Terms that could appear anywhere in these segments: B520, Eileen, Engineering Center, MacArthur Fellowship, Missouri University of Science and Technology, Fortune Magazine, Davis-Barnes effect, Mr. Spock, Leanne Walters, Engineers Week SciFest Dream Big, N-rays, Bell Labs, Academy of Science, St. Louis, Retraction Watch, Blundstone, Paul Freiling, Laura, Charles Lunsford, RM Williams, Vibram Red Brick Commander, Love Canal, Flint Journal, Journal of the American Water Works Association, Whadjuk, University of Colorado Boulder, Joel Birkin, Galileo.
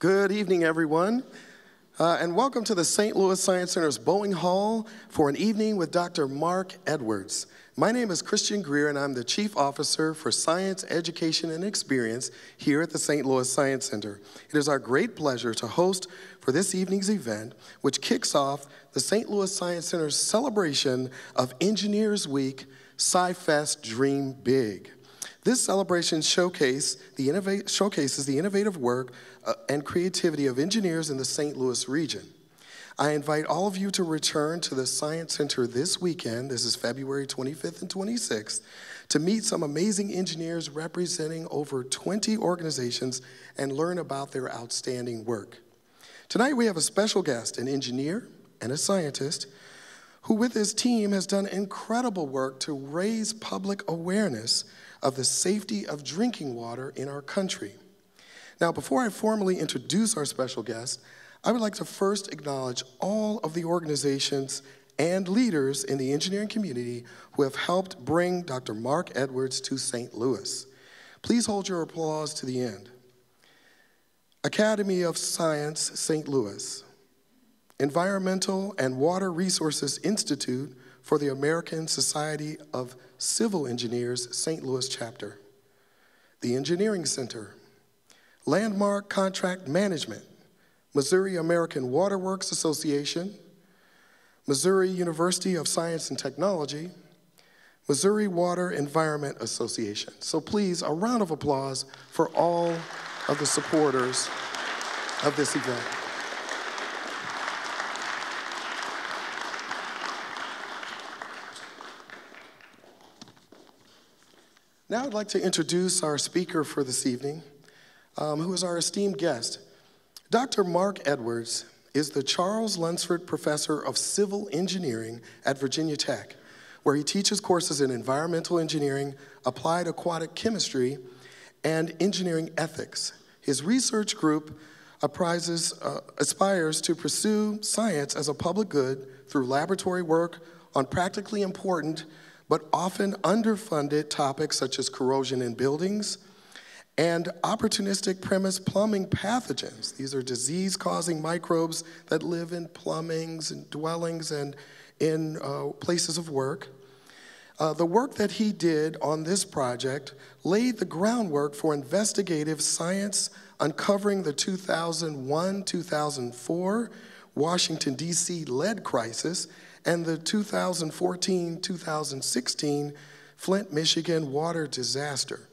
Good evening, everyone, and welcome to the St. Louis Science Center's Boeing Hall for an evening with Dr. Marc Edwards. My name is Christian Greer, and I'm the Chief Officer for Science, Education, and Experience here at the St. Louis Science Center. It is our great pleasure to host for this evening's event, which kicks off the St. Louis Science Center's celebration of Engineers Week SciFest Dream Big. This celebration showcases the innovative work and creativity of engineers in the St. Louis region. I invite all of you to return to the Science Center this weekend, this is February 25th and 26th, to meet some amazing engineers representing over 20 organizations and learn about their outstanding work. Tonight we have a special guest, an engineer and a scientist, who with his team has done incredible work to raise public awareness of the safety of drinking water in our country. Now, before I formally introduce our special guest, I would like to first acknowledge all of the organizations and leaders in the engineering community who have helped bring Dr. Marc Edwards to St. Louis. Please hold your applause to the end. Academy of Science, St. Louis. Environmental and Water Resources Institute for the American Society of Civil Engineers, St. Louis Chapter. The Engineering Center. Landmark Contract Management. Missouri American Water Works Association. Missouri University of Science and Technology. Missouri Water Environment Association. So please, a round of applause for all of the supporters of this event. Now I'd like to introduce our speaker for this evening, who is our esteemed guest. Dr. Marc Edwards is the Charles Lunsford Professor of Civil Engineering at Virginia Tech, where he teaches courses in environmental engineering, applied aquatic chemistry, and engineering ethics. His research group aspires to pursue science as a public good through laboratory work on practically important but often underfunded topics such as corrosion in buildings and opportunistic premise plumbing pathogens. These are disease-causing microbes that live in plumbings and dwellings and in places of work. The work that he did on this project laid the groundwork for investigative science uncovering the 2001-2004 Washington, D.C. lead crisis and the 2014-2016 Flint, Michigan water disaster.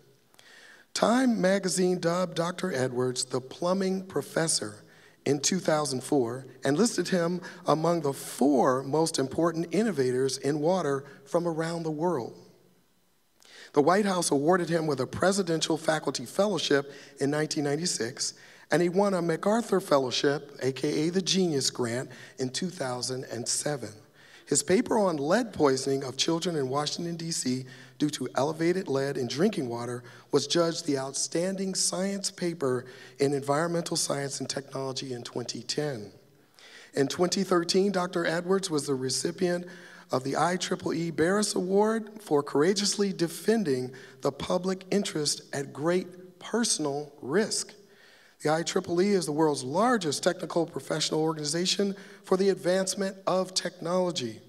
Time Magazine dubbed Dr. Edwards the plumbing professor in 2004 and listed him among the 4 most important innovators in water from around the world. The White House awarded him with a Presidential Faculty Fellowship in 1996, and he won a MacArthur Fellowship, aka the Genius Grant, in 2007. His paper on lead poisoning of children in Washington, D.C. due to elevated lead in drinking water was judged the outstanding science paper in Environmental Science and Technology in 2010. In 2013, Dr. Edwards was the recipient of the IEEE Barris Award for courageously defending the public interest at great personal risk. The IEEE is the world's largest technical professional organization for the advancement of technology.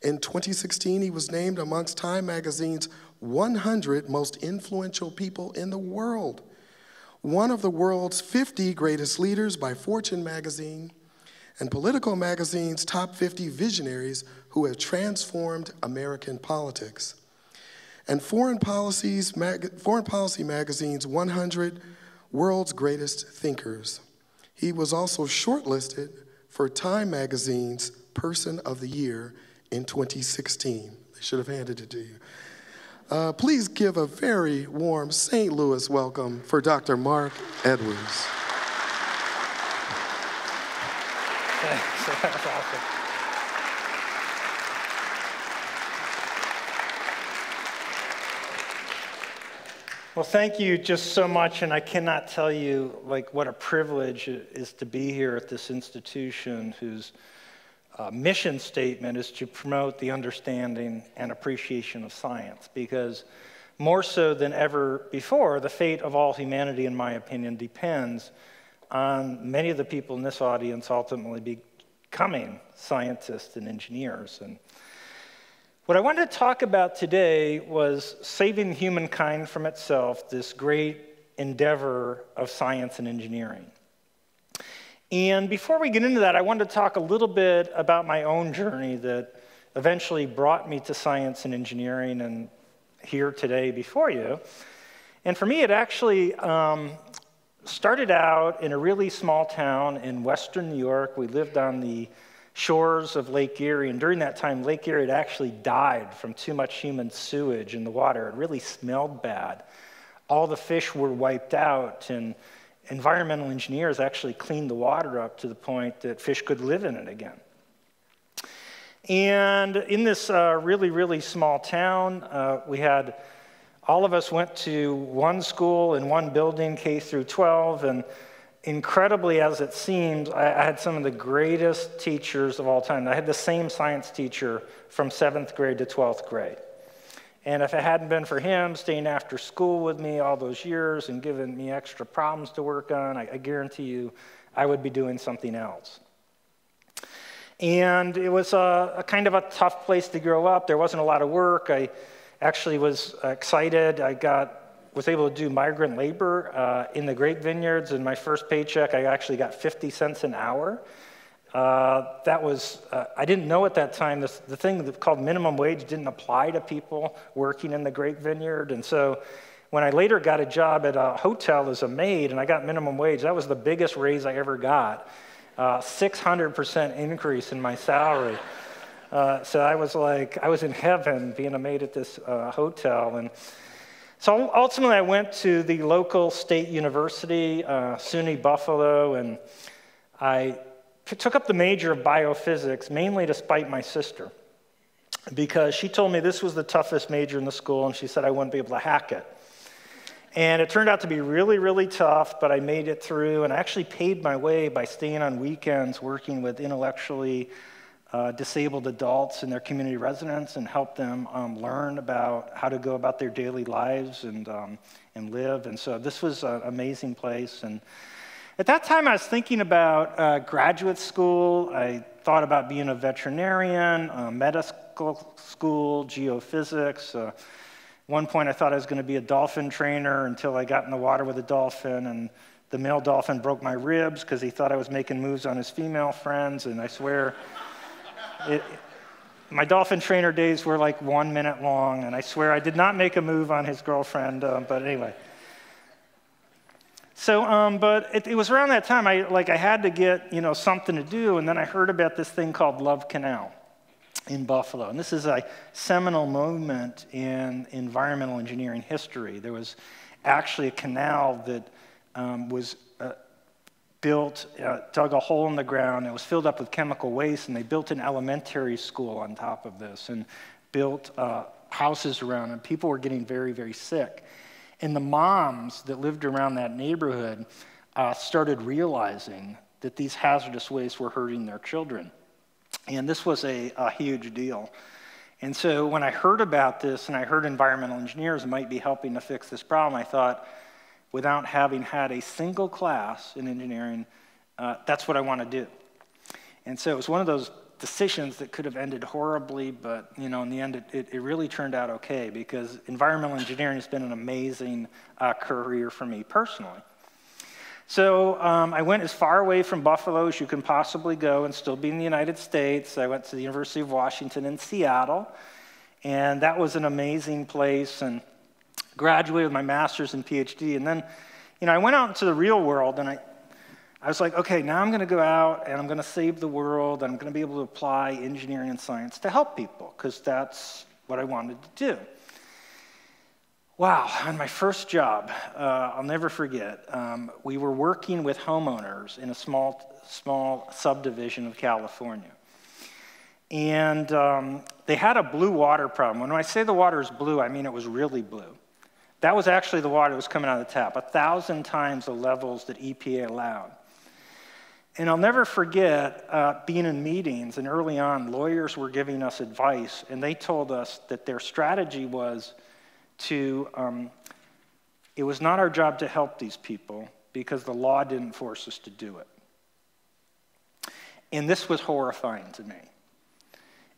In 2016, he was named amongst Time Magazine's 100 most influential people in the world, one of the world's 50 greatest leaders by Fortune Magazine, and Political Magazine's top 50 visionaries who have transformed American politics, and Foreign Policy Magazine's 100 World's Greatest Thinkers. He was also shortlisted for Time Magazine's Person of the Year in 2016. They should have handed it to you. Please give a very warm St. Louis welcome for Dr. Marc Edwards. Thanks, that's awesome. Well, thank you just so much, and I cannot tell you like what a privilege it is to be here at this institution whose mission statement is to promote the understanding and appreciation of science, because more so than ever before, the fate of all humanity, in my opinion, depends on many of the people in this audience ultimately becoming scientists and engineers. And what I wanted to talk about today was saving humankind from itself, this great endeavor of science and engineering. And before we get into that, I wanted to talk a little bit about my own journey that eventually brought me to science and engineering and here today before you. And for me, it actually started out in a really small town in western New York. We lived on the shores of Lake Erie, and during that time, Lake Erie had actually died from too much human sewage in the water. It really smelled bad. All the fish were wiped out, and environmental engineers actually cleaned the water up to the point that fish could live in it again. And in this really, really small town, we had, all of us went to one school in one building, K through 12, and incredibly as it seems, I had some of the greatest teachers of all time. I had the same science teacher from 7th grade to 12th grade. And if it hadn't been for him staying after school with me all those years and giving me extra problems to work on, I guarantee you I would be doing something else. And it was a kind of a tough place to grow up. There wasn't a lot of work. I actually was excited. I was able to do migrant labor in the grape vineyards, and my first paycheck, I actually got 50 cents an hour. That was, I didn't know at that time, the thing that called minimum wage didn't apply to people working in the grape vineyard. And so when I later got a job at a hotel as a maid and I got minimum wage, that was the biggest raise I ever got, 600% increase in my salary. So I was like, I was in heaven being a maid at this hotel. And so ultimately I went to the local state university, SUNY Buffalo, and I took up the major of biophysics, mainly to spite my sister, because she told me this was the toughest major in the school, and she said I wouldn't be able to hack it. And it turned out to be really, really tough, but I made it through, and I actually paid my way by staying on weekends working with intellectually disabled adults and their community residents and helped them learn about how to go about their daily lives and live. And so this was an amazing place. And at that time, I was thinking about graduate school. I thought about being a veterinarian, medical school, geophysics. At one point, I thought I was going to be a dolphin trainer until I got in the water with a dolphin, and the male dolphin broke my ribs because he thought I was making moves on his female friends, and I swear, my dolphin trainer days were like 1 minute long, and I swear I did not make a move on his girlfriend, but anyway. So, but it was around that time I had to get, you know, something to do, and then I heard about this thing called Love Canal in Buffalo, and this is a seminal moment in environmental engineering history. There was actually a canal that was built, dug a hole in the ground, it was filled up with chemical waste, and they built an elementary school on top of this, and built houses around, and people were getting very, very sick. And the moms that lived around that neighborhood started realizing that these hazardous wastes were hurting their children. And this was a huge deal. And so when I heard about this and I heard environmental engineers might be helping to fix this problem, I thought, without having had a single class in engineering, that's what I want to do. And so it was one of those decisions that could have ended horribly, but you know, in the end, it really turned out okay, because environmental engineering has been an amazing career for me personally. So I went as far away from Buffalo as you can possibly go and still be in the United States. I went to the University of Washington in Seattle, and that was an amazing place, and graduated with my master's and PhD. And then, you know, I went out into the real world, and I was like, okay, now I'm going to go out and I'm going to save the world. I'm going to be able to apply engineering and science to help people, because that's what I wanted to do. Wow, on my first job, I'll never forget, we were working with homeowners in a small subdivision of California. And they had a blue water problem. When I say the water is blue, I mean it was really blue. That was actually the water that was coming out of the tap, 1,000 times the levels that EPA allowed. And I'll never forget being in meetings, and early on, lawyers were giving us advice, and they told us that their strategy was to, it was not our job to help these people, because the law didn't force us to do it. And this was horrifying to me.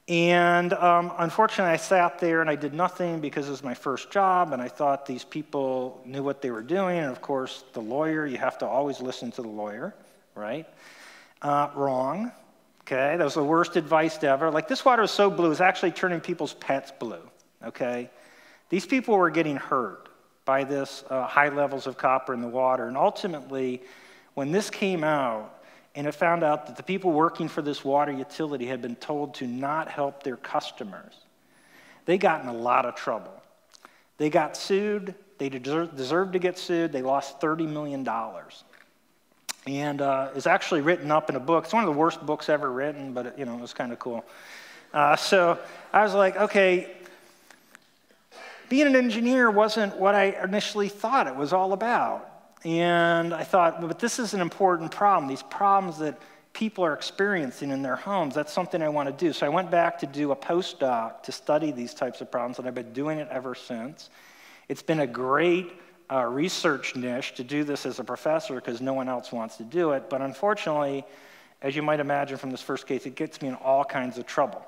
And unfortunately, I sat there and I did nothing because it was my first job, and I thought these people knew what they were doing. And of course, the lawyer, you have to always listen to the lawyer, right? Wrong. Okay, that was the worst advice ever. Like, this water was so blue, it was actually turning people's pets blue, okay? These people were getting hurt by this high levels of copper in the water. And ultimately, when this came out, and it found out that the people working for this water utility had been told to not help their customers, they got in a lot of trouble. They got sued. They deserved to get sued. They lost $30 million. And it's actually written up in a book. It's one of the worst books ever written, but it, you know, it was kind of cool. So I was like, okay, being an engineer wasn't what I initially thought it was all about. And I thought, well, but this is an important problem. These problems that people are experiencing in their homes, that's something I want to do. So I went back to do a postdoc to study these types of problems, and I've been doing it ever since. It's been a great research niche to do this as a professor because no one else wants to do it. But unfortunately, as you might imagine from this first case, it gets me in all kinds of trouble.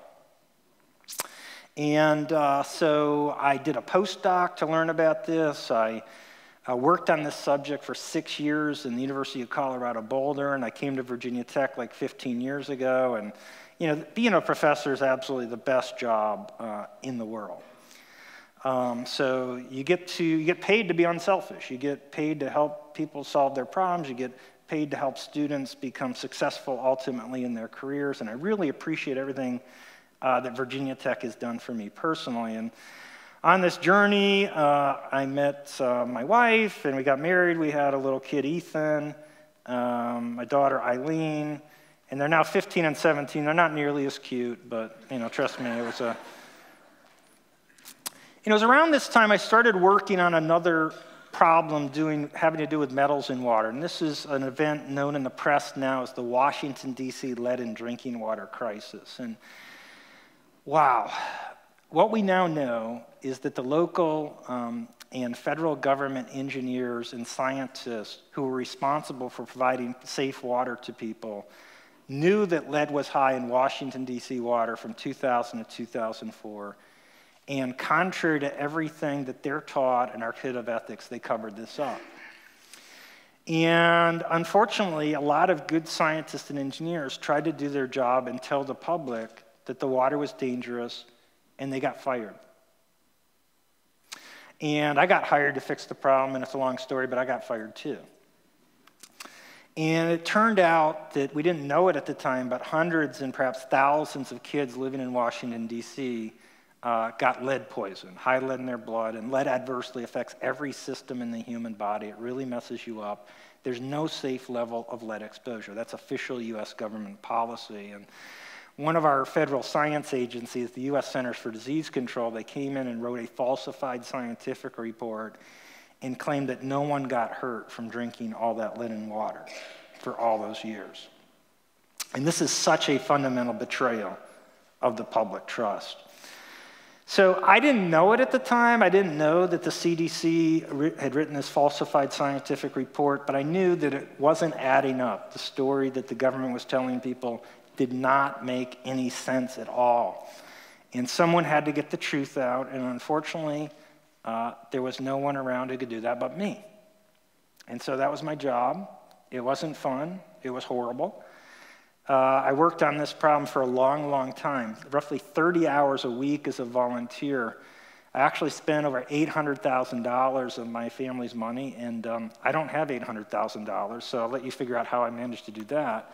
And so I did a postdoc to learn about this. I worked on this subject for 6 years in the University of Colorado Boulder, and I came to Virginia Tech like 15 years ago. And you know, being a professor is absolutely the best job in the world. So you get paid to be unselfish. You get paid to help people solve their problems. You get paid to help students become successful ultimately in their careers. And I really appreciate everything that Virginia Tech has done for me personally. And on this journey, I met my wife, and we got married. We had a little kid, Ethan, my daughter, Eileen, and they're now 15 and 17. They're not nearly as cute, but you know, trust me, it was a. You know, it was around this time I started working on another problem having to do with metals in water, and this is an event known in the press now as the Washington D.C. lead in drinking water crisis. And wow, what we now know is that the local and federal government engineers and scientists who were responsible for providing safe water to people knew that lead was high in Washington, D.C. water from 2000 to 2004, and contrary to everything that they're taught in our Code of Ethics, they covered this up. And unfortunately, a lot of good scientists and engineers tried to do their job and tell the public that the water was dangerous, and they got fired. And I got hired to fix the problem, and it's a long story, but I got fired too. And it turned out that we didn't know it at the time, but hundreds and perhaps thousands of kids living in Washington, D.C. Got lead poison, high lead in their blood, and lead adversely affects every system in the human body. It really messes you up. There's no safe level of lead exposure. That's official U.S. government policy. And one of our federal science agencies, the U.S. Centers for Disease Control, they came in and wrote a falsified scientific report and claimed that no one got hurt from drinking all that lead in water for all those years. And this is such a fundamental betrayal of the public trust. So I didn't know it at the time. I didn't know that the CDC had written this falsified scientific report, but I knew that it wasn't adding up. The story that the government was telling people did not make any sense at all. And someone had to get the truth out, and unfortunately, there was no one around who could do that but me. And so that was my job. It wasn't fun. It was horrible. I worked on this problem for a long, long time, roughly 30 hours a week as a volunteer. I actually spent over $800,000 of my family's money, and I don't have $800,000, so I'll let you figure out how I managed to do that.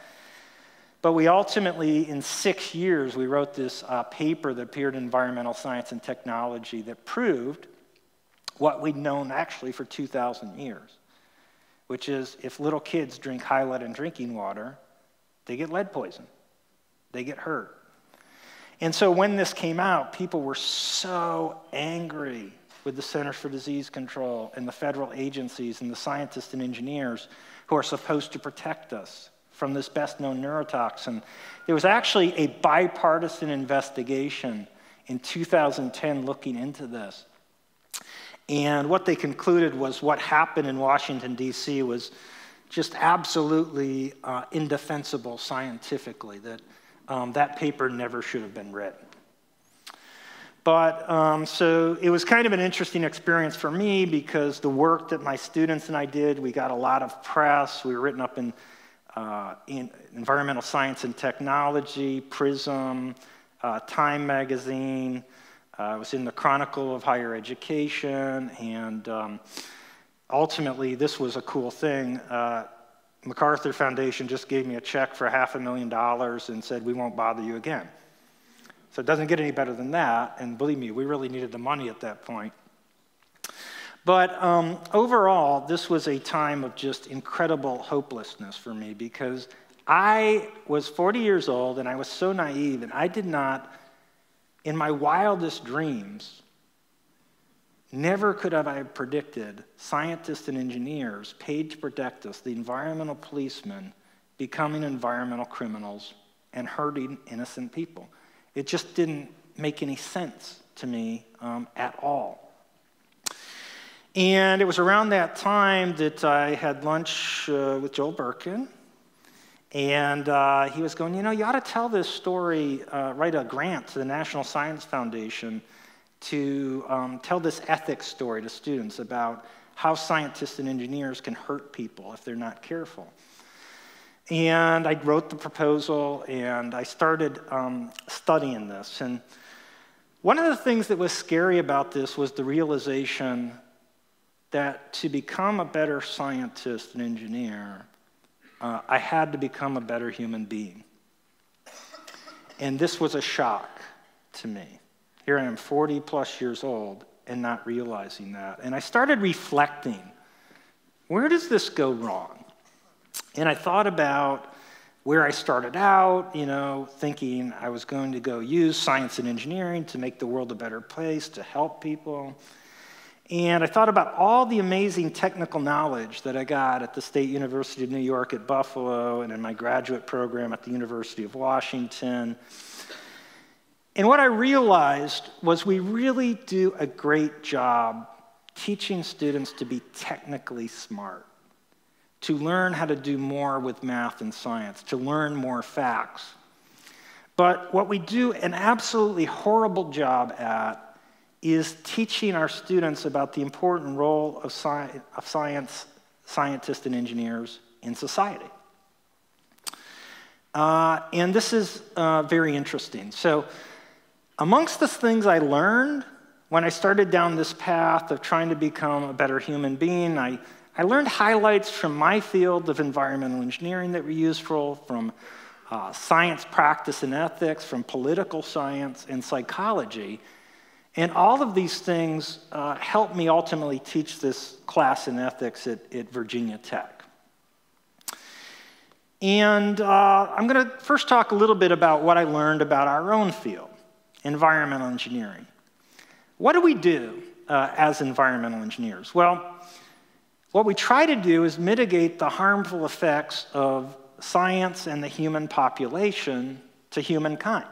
But we ultimately, in 6 years, we wrote this paper that appeared in Environmental Science and Technology that proved what we'd known actually for 2,000 years, which is if little kids drink high lead in drinking water, they get lead poison. They get hurt. And so when this came out, people were so angry with the Centers for Disease Control and the federal agencies and the scientists and engineers who are supposed to protect us from this best-known neurotoxin. There was actually a bipartisan investigation in 2010 looking into this. And what they concluded was what happened in Washington, D.C. was just absolutely indefensible scientifically, that that paper never should have been written. But so it was kind of an interesting experience for me, because the work that my students and I did, we got a lot of press. We were written up in Environmental Science and Technology, Prism, Time Magazine. I was in the Chronicle of Higher Education, and ultimately, this was a cool thing. MacArthur Foundation just gave me a check for $500,000 and said, "We won't bother you again." So it doesn't get any better than that, and believe me, we really needed the money at that point. But overall, this was a time of just incredible hopelessness for me, because I was 40 years old, and I was so naive, and I did not, in my wildest dreams, never could have I predicted scientists and engineers paid to protect us, the environmental policemen, becoming environmental criminals and hurting innocent people. It just didn't make any sense to me at all. And it was around that time that I had lunch with Joel Birkin, and he was going, you know, you ought to tell this story, write a grant to the National Science Foundation to tell this ethics story to students about how scientists and engineers can hurt people if they're not careful. And I wrote the proposal, and I started studying this. And one of the things that was scary about this was the realization that to become a better scientist and engineer, I had to become a better human being. And this was a shock to me. Here I am, 40 plus years old, and not realizing that. And I started reflecting, where does this go wrong? And I thought about where I started out, you know, thinking I was going to go use science and engineering to make the world a better place, to help people. And I thought about all the amazing technical knowledge that I got at the State University of New York at Buffalo and in my graduate program at the University of Washington. And what I realized was we really do a great job teaching students to be technically smart, to learn how to do more with math and science, to learn more facts. But what we do an absolutely horrible job at is teaching our students about the important role of science, scientists, and engineers in society. And this is very interesting. So amongst the things I learned when I started down this path of trying to become a better human being, I learned highlights from my field of environmental engineering that were useful, from science practice and ethics, from political science and psychology. And all of these things helped me ultimately teach this class in ethics at Virginia Tech. And I'm going to first talk a little bit about what I learned about our own field, environmental engineering. What do we do as environmental engineers? Well, what we try to do is mitigate the harmful effects of science and the human population to humankind.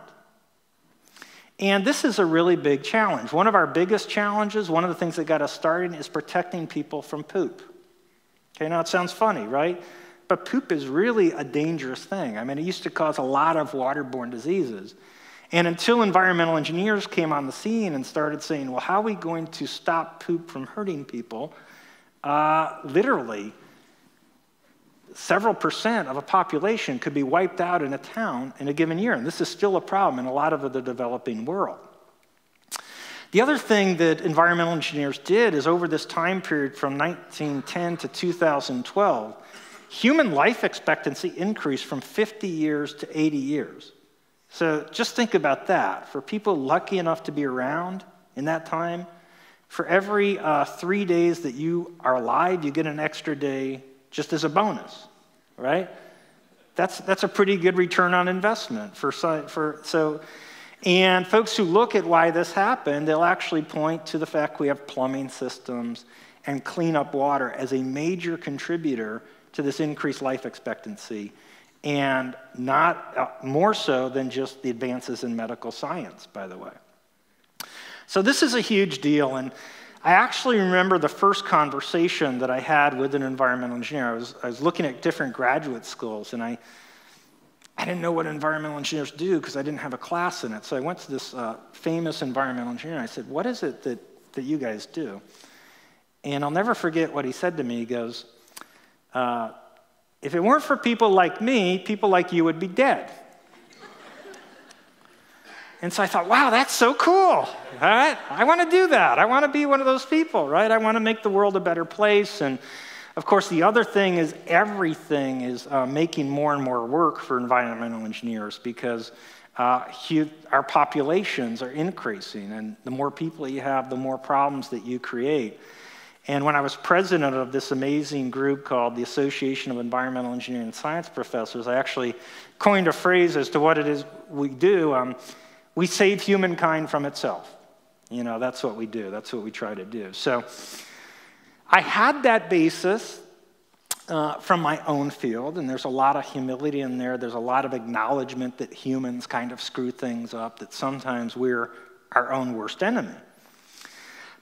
And this is a really big challenge. One of our biggest challenges, one of the things that got us started, is protecting people from poop. Okay, now it sounds funny, right? But poop is really a dangerous thing. I mean, it used to cause a lot of waterborne diseases. And until environmental engineers came on the scene and started saying, well, how are we going to stop poop from hurting people? Literally, several percent of a population could be wiped out in a town in a given year, and this is still a problem in a lot of the developing world. The other thing that environmental engineers did is over this time period from 1910 to 2012, human life expectancy increased from 50 years to 80 years. So just think about that. For people lucky enough to be around in that time, for every 3 days that you are alive, you get an extra day just as a bonus, right? That's a pretty good return on investment. And folks who look at why this happened, they'll actually point to the fact we have plumbing systems and clean up water as a major contributor to this increased life expectancy, and not more so than just the advances in medical science, by the way. So this is a huge deal, and I actually remember the first conversation that I had with an environmental engineer. I was looking at different graduate schools, and I didn't know what environmental engineers do because I didn't have a class in it. So I went to this famous environmental engineer, and I said, what is it that you guys do? And I'll never forget what he said to me. He goes, if it weren't for people like me, people like you would be dead. And so I thought, wow, that's so cool, all right? I want to do that. I want to be one of those people, right? I want to make the world a better place. And of course, the other thing is everything is making more and more work for environmental engineers because our populations are increasing. And the more people you have, the more problems that you create. And when I was president of this amazing group called the Association of Environmental Engineering and Science Professors, I actually coined a phrase as to what it is we do. We save humankind from itself. You know, that's what we do. That's what we try to do. So I had that basis from my own field, and there's a lot of humility in there. There's a lot of acknowledgement that humans kind of screw things up, that sometimes we're our own worst enemy.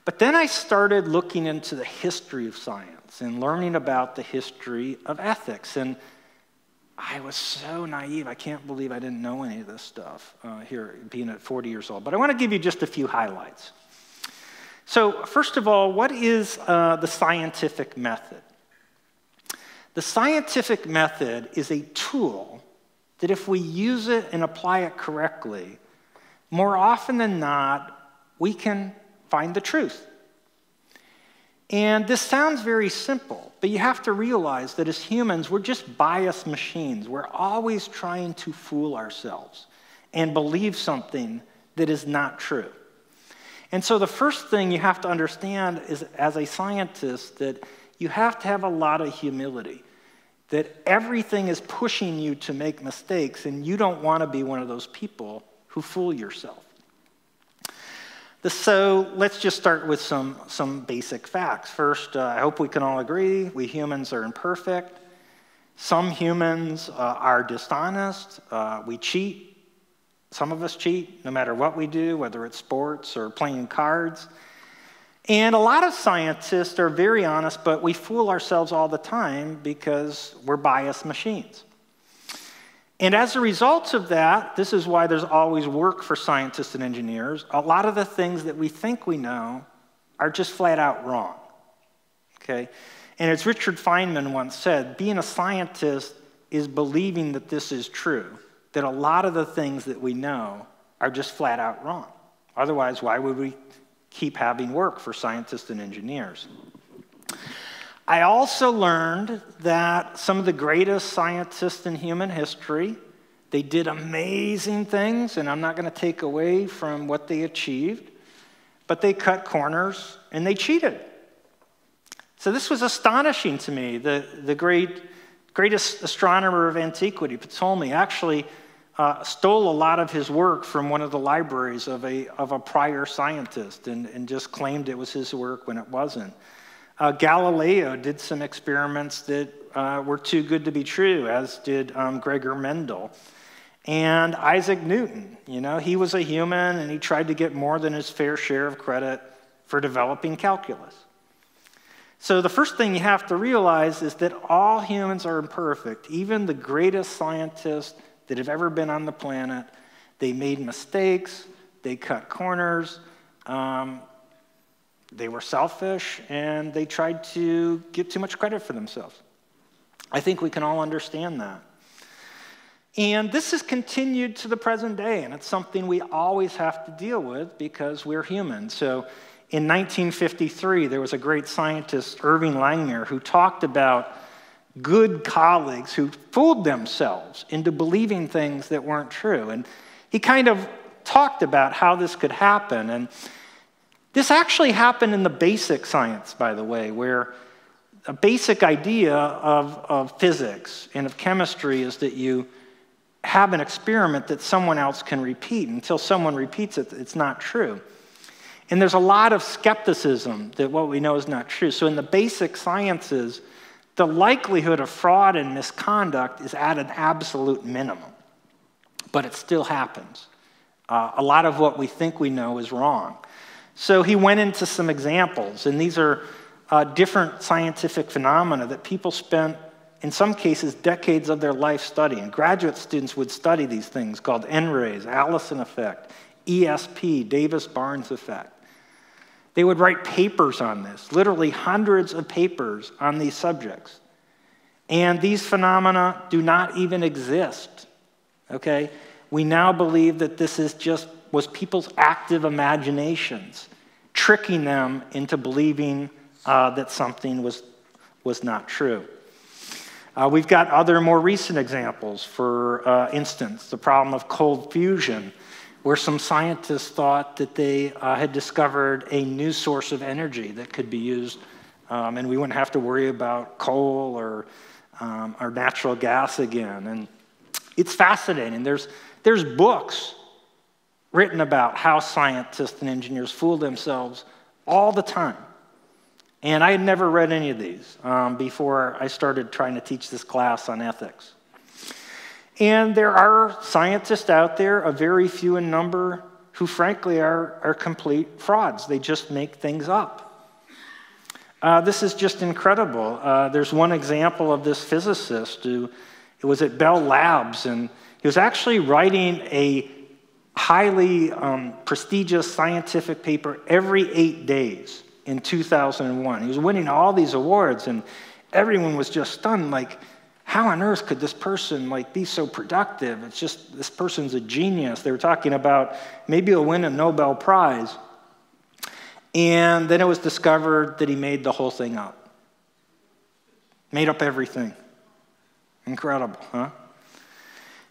But then I started looking into the history of science and learning about the history of ethics. And I was so naive. I can't believe I didn't know any of this stuff here, being at 40 years old. But I want to give you just a few highlights. So first of all, what is the scientific method? The scientific method is a tool that if we use it and apply it correctly, more often than not, we can find the truth. And this sounds very simple, but you have to realize that as humans, we're just biased machines. We're always trying to fool ourselves and believe something that is not true. And so the first thing you have to understand is, as a scientist, that you have to have a lot of humility, that everything is pushing you to make mistakes, and you don't want to be one of those people who fool yourself. So let's just start with some basic facts. First, I hope we can all agree, we humans are imperfect. Some humans are dishonest. We cheat. Some of us cheat no matter what we do, whether it's sports or playing cards. And a lot of scientists are very honest, but we fool ourselves all the time because we're biased machines. And as a result of that, this is why there's always work for scientists and engineers. A lot of the things that we think we know are just flat out wrong, okay? And as Richard Feynman once said, being a scientist is believing that this is true, that a lot of the things that we know are just flat out wrong. Otherwise, why would we keep having work for scientists and engineers? I also learned that some of the greatest scientists in human history, they did amazing things, and I'm not going to take away from what they achieved, but they cut corners and they cheated. So this was astonishing to me. The greatest astronomer of antiquity, Ptolemy, actually stole a lot of his work from one of the libraries of a prior scientist and just claimed it was his work when it wasn't. Galileo did some experiments that were too good to be true, as did Gregor Mendel. And Isaac Newton, you know, he was a human and he tried to get more than his fair share of credit for developing calculus. So the first thing you have to realize is that all humans are imperfect. Even the greatest scientists that have ever been on the planet, they made mistakes, they cut corners, they were selfish, and they tried to get too much credit for themselves. I think we can all understand that. And this has continued to the present day, and it's something we always have to deal with because we're human. So in 1953, there was a great scientist, Irving Langmuir, who talked about good colleagues who fooled themselves into believing things that weren't true. And he kind of talked about how this could happen. And this actually happened in the basic science, by the way, where a basic idea of physics and of chemistry is that you have an experiment that someone else can repeat. Until someone repeats it, it's not true. And there's a lot of skepticism that what we know is not true. So in the basic sciences, the likelihood of fraud and misconduct is at an absolute minimum, but it still happens. A lot of what we think we know is wrong. So he went into some examples, and these are different scientific phenomena that people spent, in some cases, decades of their life studying. Graduate students would study these things called N-rays, Allison effect, ESP, Davis-Barnes effect. They would write papers on this, literally hundreds of papers on these subjects. And these phenomena do not even exist, okay? We now believe that this is just, was people's active imaginations, tricking them into believing that something was not true. We've got other more recent examples. For instance, the problem of cold fusion, where some scientists thought that they had discovered a new source of energy that could be used, and we wouldn't have to worry about coal or natural gas again. And it's fascinating. There's books written about how scientists and engineers fool themselves all the time. And I had never read any of these before I started trying to teach this class on ethics. And there are scientists out there, a very few in number, who frankly are complete frauds. They just make things up. This is just incredible. There's one example of this physicist who, it was at Bell Labs, and he was actually writing a highly prestigious scientific paper every 8 days in 2001. He was winning all these awards, and everyone was just stunned, like, how on earth could this person be so productive? It's just, this person's a genius. They were talking about maybe he'll win a Nobel Prize. And then it was discovered that he made the whole thing up. Made up everything. Incredible, huh?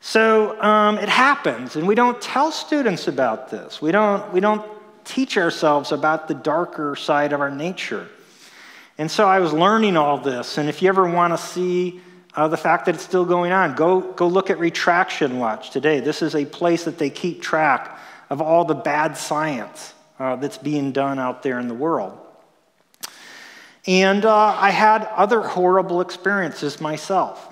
So it happens, and we don't tell students about this. We don't teach ourselves about the darker side of our nature. And so I was learning all this, and if you ever want to see the fact that it's still going on, go look at Retraction Watch today. This is a place that they keep track of all the bad science that's being done out there in the world. And I had other horrible experiences myself.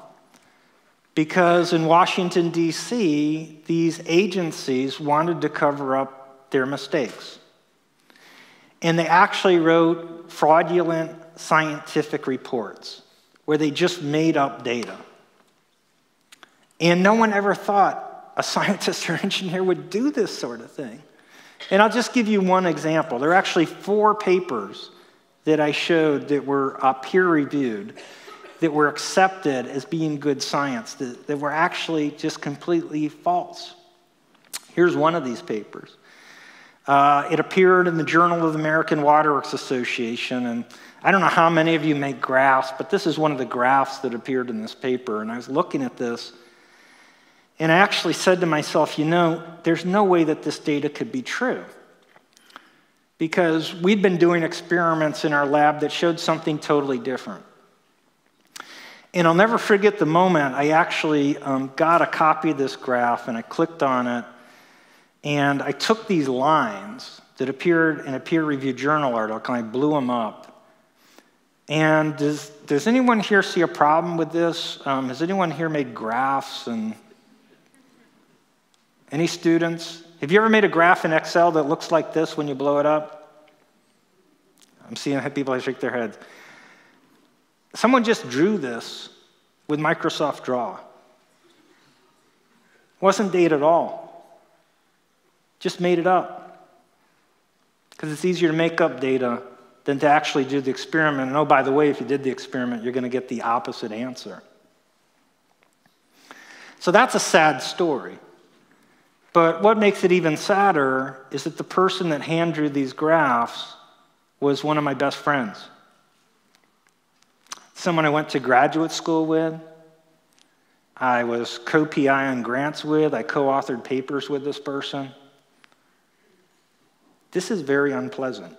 Because in Washington, D.C., these agencies wanted to cover up their mistakes. And they actually wrote fraudulent scientific reports where they just made up data. And no one ever thought a scientist or engineer would do this sort of thing. And I'll just give you one example. There are actually 4 papers that I showed that were peer-reviewed, that were accepted as being good science, that were actually just completely false. Here's one of these papers. It appeared in the Journal of the American Water Works Association, and I don't know how many of you make graphs, but this is one of the graphs that appeared in this paper, and I was looking at this, and I actually said to myself, you know, there's no way that this data could be true. Because we'd been doing experiments in our lab that showed something totally different. And I'll never forget the moment I actually got a copy of this graph and I clicked on it, and I took these lines that appeared in a peer-reviewed journal article and I blew them up. And does anyone here see a problem with this? Has anyone here made graphs? And any students? Have you ever made a graph in Excel that looks like this when you blow it up? I'm seeing people shake their heads. Someone just drew this with Microsoft Draw. It wasn't data at all. Just made it up. Because it's easier to make up data than to actually do the experiment. And oh, by the way, if you did the experiment, you're going to get the opposite answer. So that's a sad story. But what makes it even sadder is that the person that hand drew these graphs was one of my best friends. Someone I went to graduate school with. I was co-PI on grants with. I co-authored papers with this person. This is very unpleasant.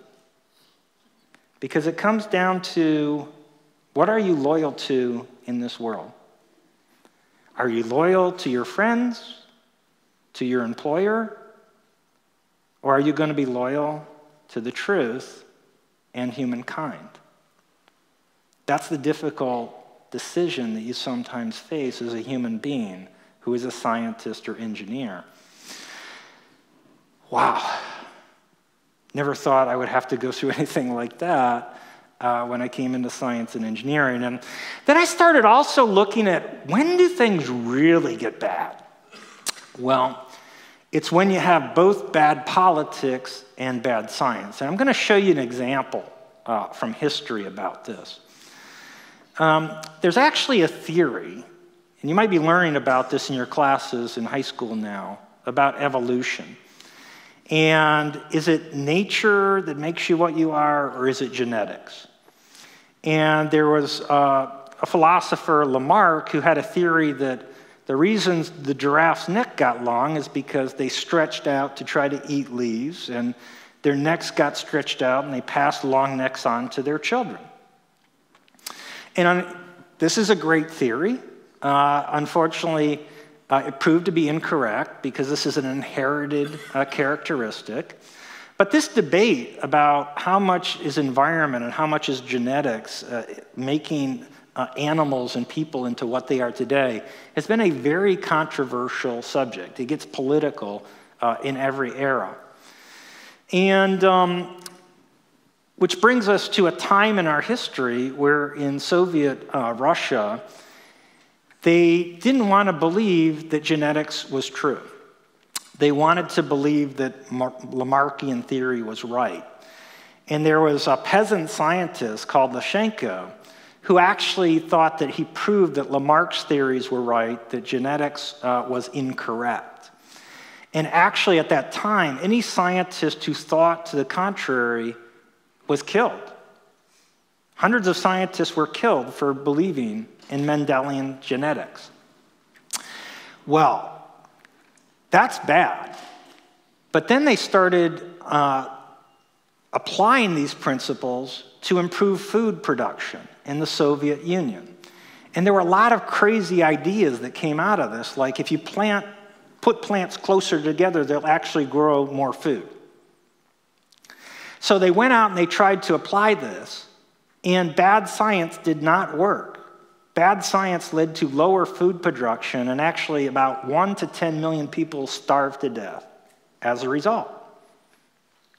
Because it comes down to, what are you loyal to in this world? Are you loyal to your friends? To your employer? Or are you going to be loyal to the truth and humankind? That's the difficult decision that you sometimes face as a human being who is a scientist or engineer. Wow. Never thought I would have to go through anything like that when I came into science and engineering. And then I started also looking at, when do things really get bad? Well, it's when you have both bad politics and bad science. And I'm going to show you an example from history about this. There's actually a theory, and you might be learning about this in your classes in high school now, about evolution. And is it nature that makes you what you are, or is it genetics? And there was a philosopher, Lamarck, who had a theory that the reasons the giraffe's neck got long is because they stretched out to try to eat leaves, and their necks got stretched out, and they passed long necks on to their children. And this is a great theory. Unfortunately, it proved to be incorrect because this is an inherited characteristic. But this debate about how much is environment and how much is genetics making animals and people into what they are today has been a very controversial subject. It gets political in every era. And which brings us to a time in our history where in Soviet Russia, they didn't want to believe that genetics was true. They wanted to believe that Lamarckian theory was right. And there was a peasant scientist called Lysenko who actually thought that he proved that Lamarck's theories were right, that genetics was incorrect. And actually at that time, any scientist who thought to the contrary was killed. Hundreds of scientists were killed for believing in Mendelian genetics. Well, that's bad. But then they started applying these principles to improve food production in the Soviet Union. And there were a lot of crazy ideas that came out of this, like if you put plants closer together, they'll actually grow more food. So they went out and they tried to apply this, and bad science did not work. Bad science led to lower food production, and actually about 1 to 10 million people starved to death as a result.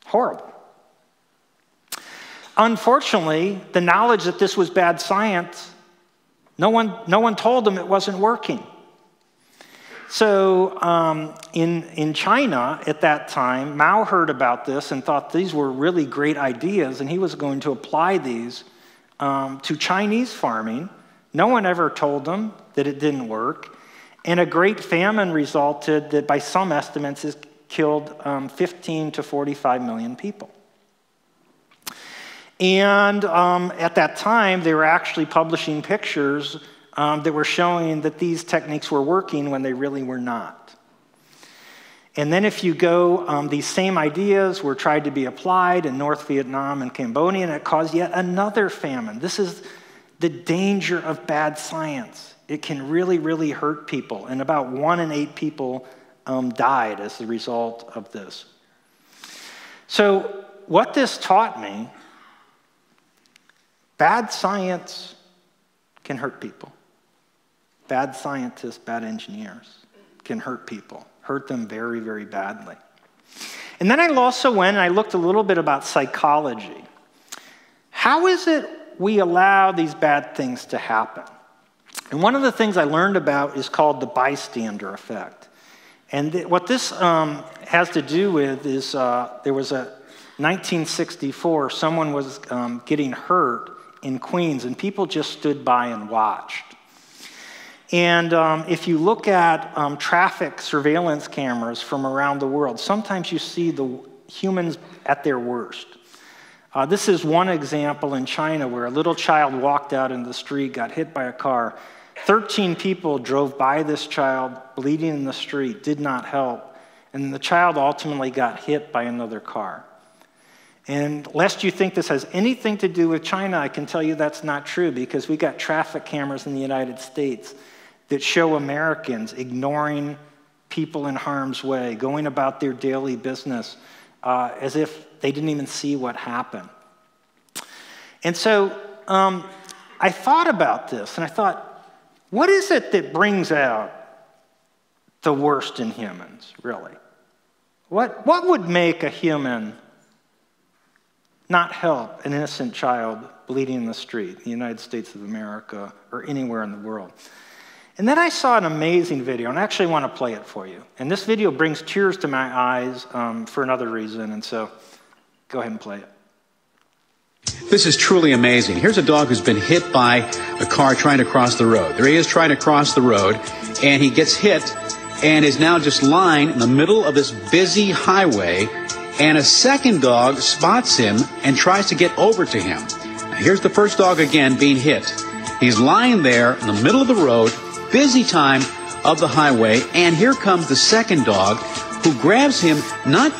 Horrible. Unfortunately, the knowledge that this was bad science, no one told them it wasn't working. So in China at that time, Mao heard about this and thought these were really great ideas, and he was going to apply these to Chinese farming. No one ever told them that it didn't work. And a great famine resulted that by some estimates has killed 15 to 45 million people. And at that time, they were actually publishing pictures that were showing that these techniques were working when they really were not. And then if you go, these same ideas were tried to be applied in North Vietnam and Cambodia, and it caused yet another famine. This is the danger of bad science. It can really, really hurt people. And about 1 in 8 people died as the result of this. So what this taught me, bad science can hurt people. Bad scientists, bad engineers can hurt people, hurt them very, very badly. And then I also went and I looked a little bit about psychology. How is it we allow these bad things to happen? And one of the things I learned about is called the bystander effect. And what this has to do with is there was a 1964, someone was getting hurt in Queens, and people just stood by and watched. And if you look at traffic surveillance cameras from around the world, sometimes you see the humans at their worst. This is one example in China where a little child walked out into the street, got hit by a car. 13 people drove by this child, bleeding in the street, did not help, and the child ultimately got hit by another car. And lest you think this has anything to do with China, I can tell you that's not true, because we got traffic cameras in the United States that show Americans ignoring people in harm's way, going about their daily business as if they didn't even see what happened. And so I thought about this, and I thought, what is it that brings out the worst in humans, really? What would make a human not help an innocent child bleeding in the street in the United States of America or anywhere in the world. And then I saw an amazing video, and I actually want to play it for you. And this video brings tears to my eyes for another reason, and so go ahead and play it. This is truly amazing. Here's a dog who's been hit by a car trying to cross the road. There he is trying to cross the road, and he gets hit and is now just lying in the middle of this busy highway, and a second dog spots him and tries to get over to him. Now, here's the first dog again being hit. He's lying there in the middle of the road, busy time of the highway, and here comes the second dog who grabs him not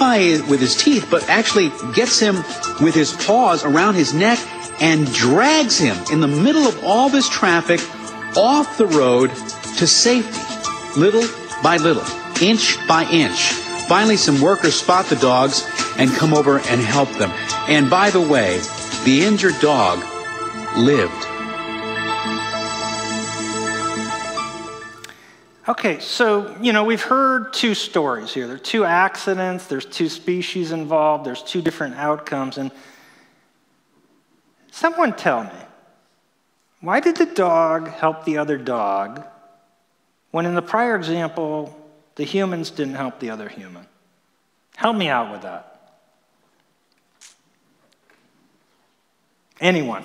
with his teeth, but actually gets him with his paws around his neck and drags him in the middle of all this traffic off the road to safety, little by little, inch by inch. Finally, some workers spot the dogs and come over and help them. And by the way, the injured dog lived. Okay, so, you know, we've heard two stories here. There are two accidents, there's two species involved, there's two different outcomes, and someone tell me, why did the dog help the other dog when in the prior example, the humans didn't help the other human? Help me out with that. Anyone?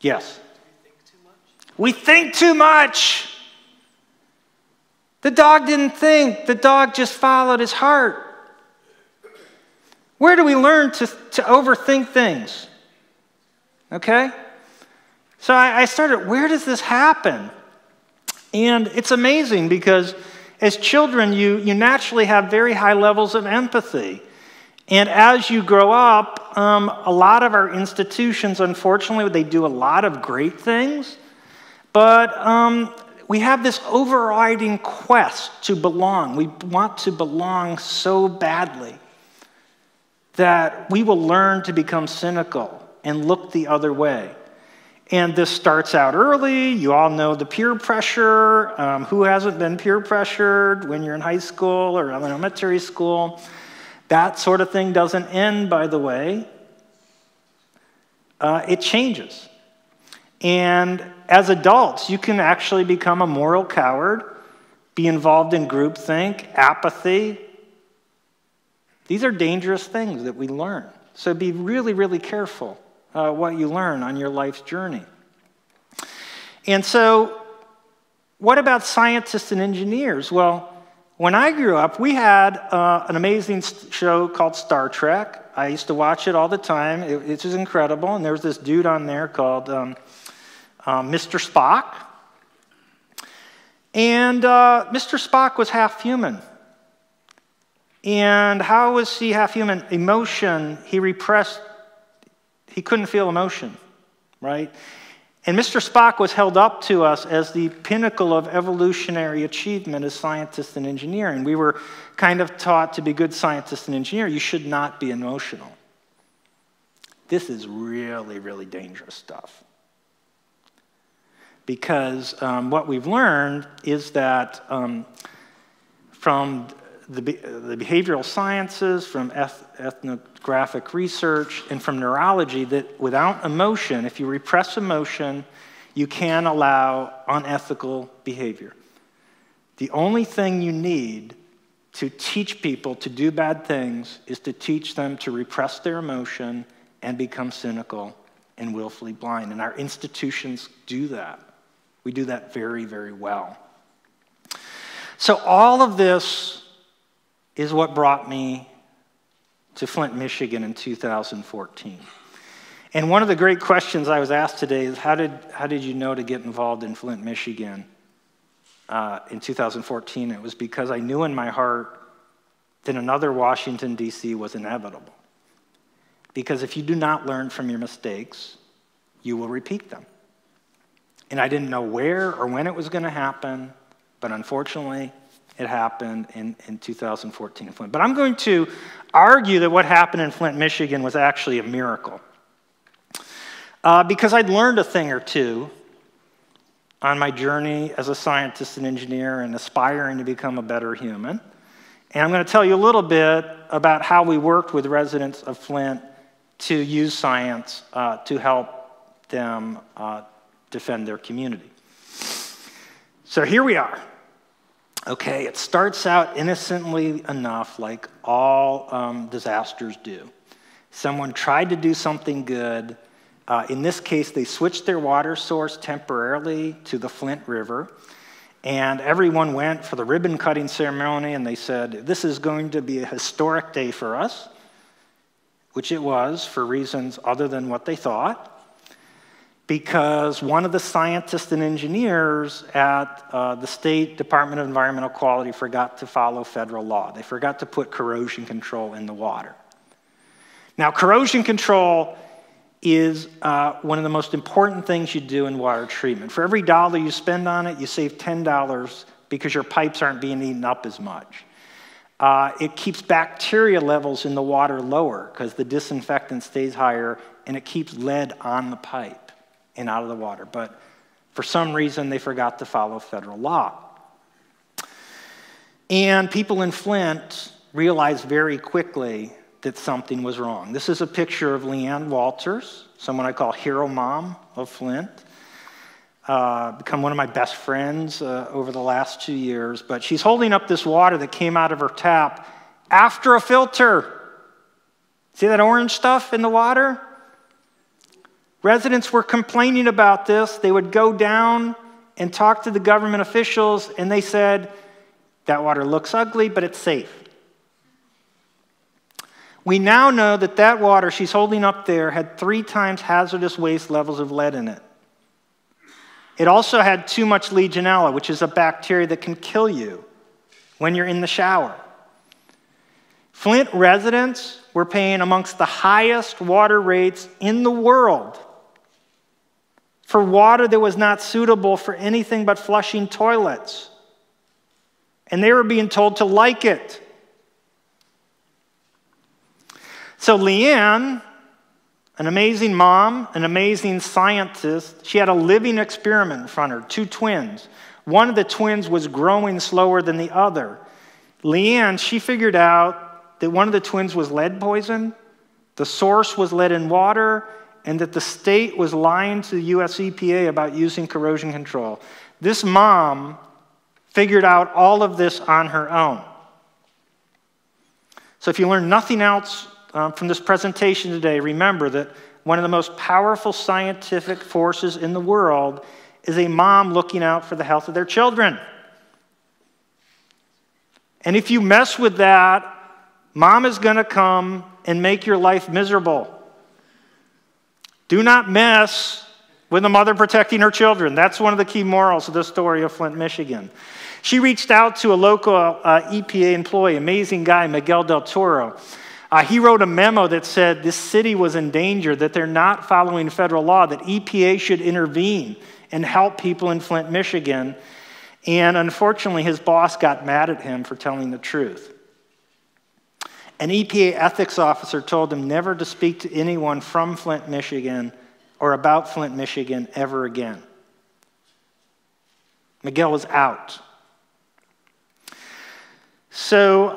Yes? We think too much. The dog didn't think. The dog just followed his heart. Where do we learn to overthink things? Okay? So I started, where does this happen? And it's amazing because as children, you naturally have very high levels of empathy. And as you grow up, a lot of our institutions, unfortunately, they do a lot of great things. But we have this overriding quest to belong. We want to belong so badly that we will learn to become cynical and look the other way. And this starts out early. You all know the peer pressure. Who hasn't been peer pressured when you're in high school or elementary school? That sort of thing doesn't end, by the way. It changes. And as adults, you can actually become a moral coward, be involved in groupthink, apathy. These are dangerous things that we learn. So be really, really careful what you learn on your life's journey. And so what about scientists and engineers? Well, when I grew up, we had an amazing show called Star Trek. I used to watch it all the time. It was incredible. And there was this dude on there called Mr. Spock. And Mr. Spock was half human. And how was he half human? Emotion, he repressed, he couldn't feel emotion, right? And Mr. Spock was held up to us as the pinnacle of evolutionary achievement as scientists and engineers. We were kind of taught to be good scientists and engineers, you should not be emotional. This is really, really dangerous stuff. Because what we've learned is that from the behavioral sciences, from ethnographic research, and from neurology, that without emotion, if you repress emotion, you can allow unethical behavior. The only thing you need to teach people to do bad things is to teach them to repress their emotion and become cynical and willfully blind. And our institutions do that. We do that very, very well. So all of this is what brought me to Flint, Michigan in 2014. And one of the great questions I was asked today is, how did you know to get involved in Flint, Michigan in 2014? It was because I knew in my heart that another Washington, D.C. was inevitable. Because if you do not learn from your mistakes, you will repeat them. And I didn't know where or when it was going to happen, but unfortunately, it happened in 2014 in Flint. But I'm going to argue that what happened in Flint, Michigan was actually a miracle. Because I'd learned a thing or two on my journey as a scientist and engineer and aspiring to become a better human. And I'm going to tell you a little bit about how we worked with residents of Flint to use science to help them defend their community. So here we are. Okay, it starts out innocently enough, like all disasters do. Someone tried to do something good. In this case, they switched their water source temporarily to the Flint River, and everyone went for the ribbon-cutting ceremony, and they said, this is going to be a historic day for us, which it was for reasons other than what they thought, because one of the scientists and engineers at the State Department of Environmental Quality forgot to follow federal law. They forgot to put corrosion control in the water. Now, corrosion control is one of the most important things you do in water treatment. For every dollar you spend on it, you save $10 because your pipes aren't being eaten up as much. It keeps bacteria levels in the water lower because the disinfectant stays higher, and it keeps lead on the pipe and out of the water. But for some reason, they forgot to follow federal law. And people in Flint realized very quickly that something was wrong. This is a picture of Leanne Walters, someone I call Hero Mom of Flint. Become one of my best friends over the last 2 years. But she's holding up this water that came out of her tap after a filter. See that orange stuff in the water? Residents were complaining about this. They would go down and talk to the government officials, and they said, that water looks ugly, but it's safe. We now know that that water she's holding up there had 3 times hazardous waste levels of lead in it. It also had too much Legionella, which is a bacteria that can kill you when you're in the shower. Flint residents were paying amongst the highest water rates in the world for water that was not suitable for anything but flushing toilets. And they were being told to like it. So Leanne, an amazing mom, an amazing scientist, she had a living experiment in front of her, 2 twins. One of the twins was growing slower than the other. Leanne, she figured out that one of the twins was lead poisoned, the source was lead in water, and that the state was lying to the US EPA about using corrosion control. This mom figured out all of this on her own. So if you learn nothing else from this presentation today, remember that one of the most powerful scientific forces in the world is a mom looking out for the health of their children. And if you mess with that, mom is going to come and make your life miserable. Do not mess with a mother protecting her children. That's one of the key morals of the story of Flint, Michigan. She reached out to a local EPA employee, amazing guy, Miguel Del Toro. He wrote a memo that said this city was in danger, that they're not following federal law, that EPA should intervene and help people in Flint, Michigan. And unfortunately, his boss got mad at him for telling the truth. An EPA ethics officer told him never to speak to anyone from Flint, Michigan, or about Flint, Michigan ever again. Miguel was out. So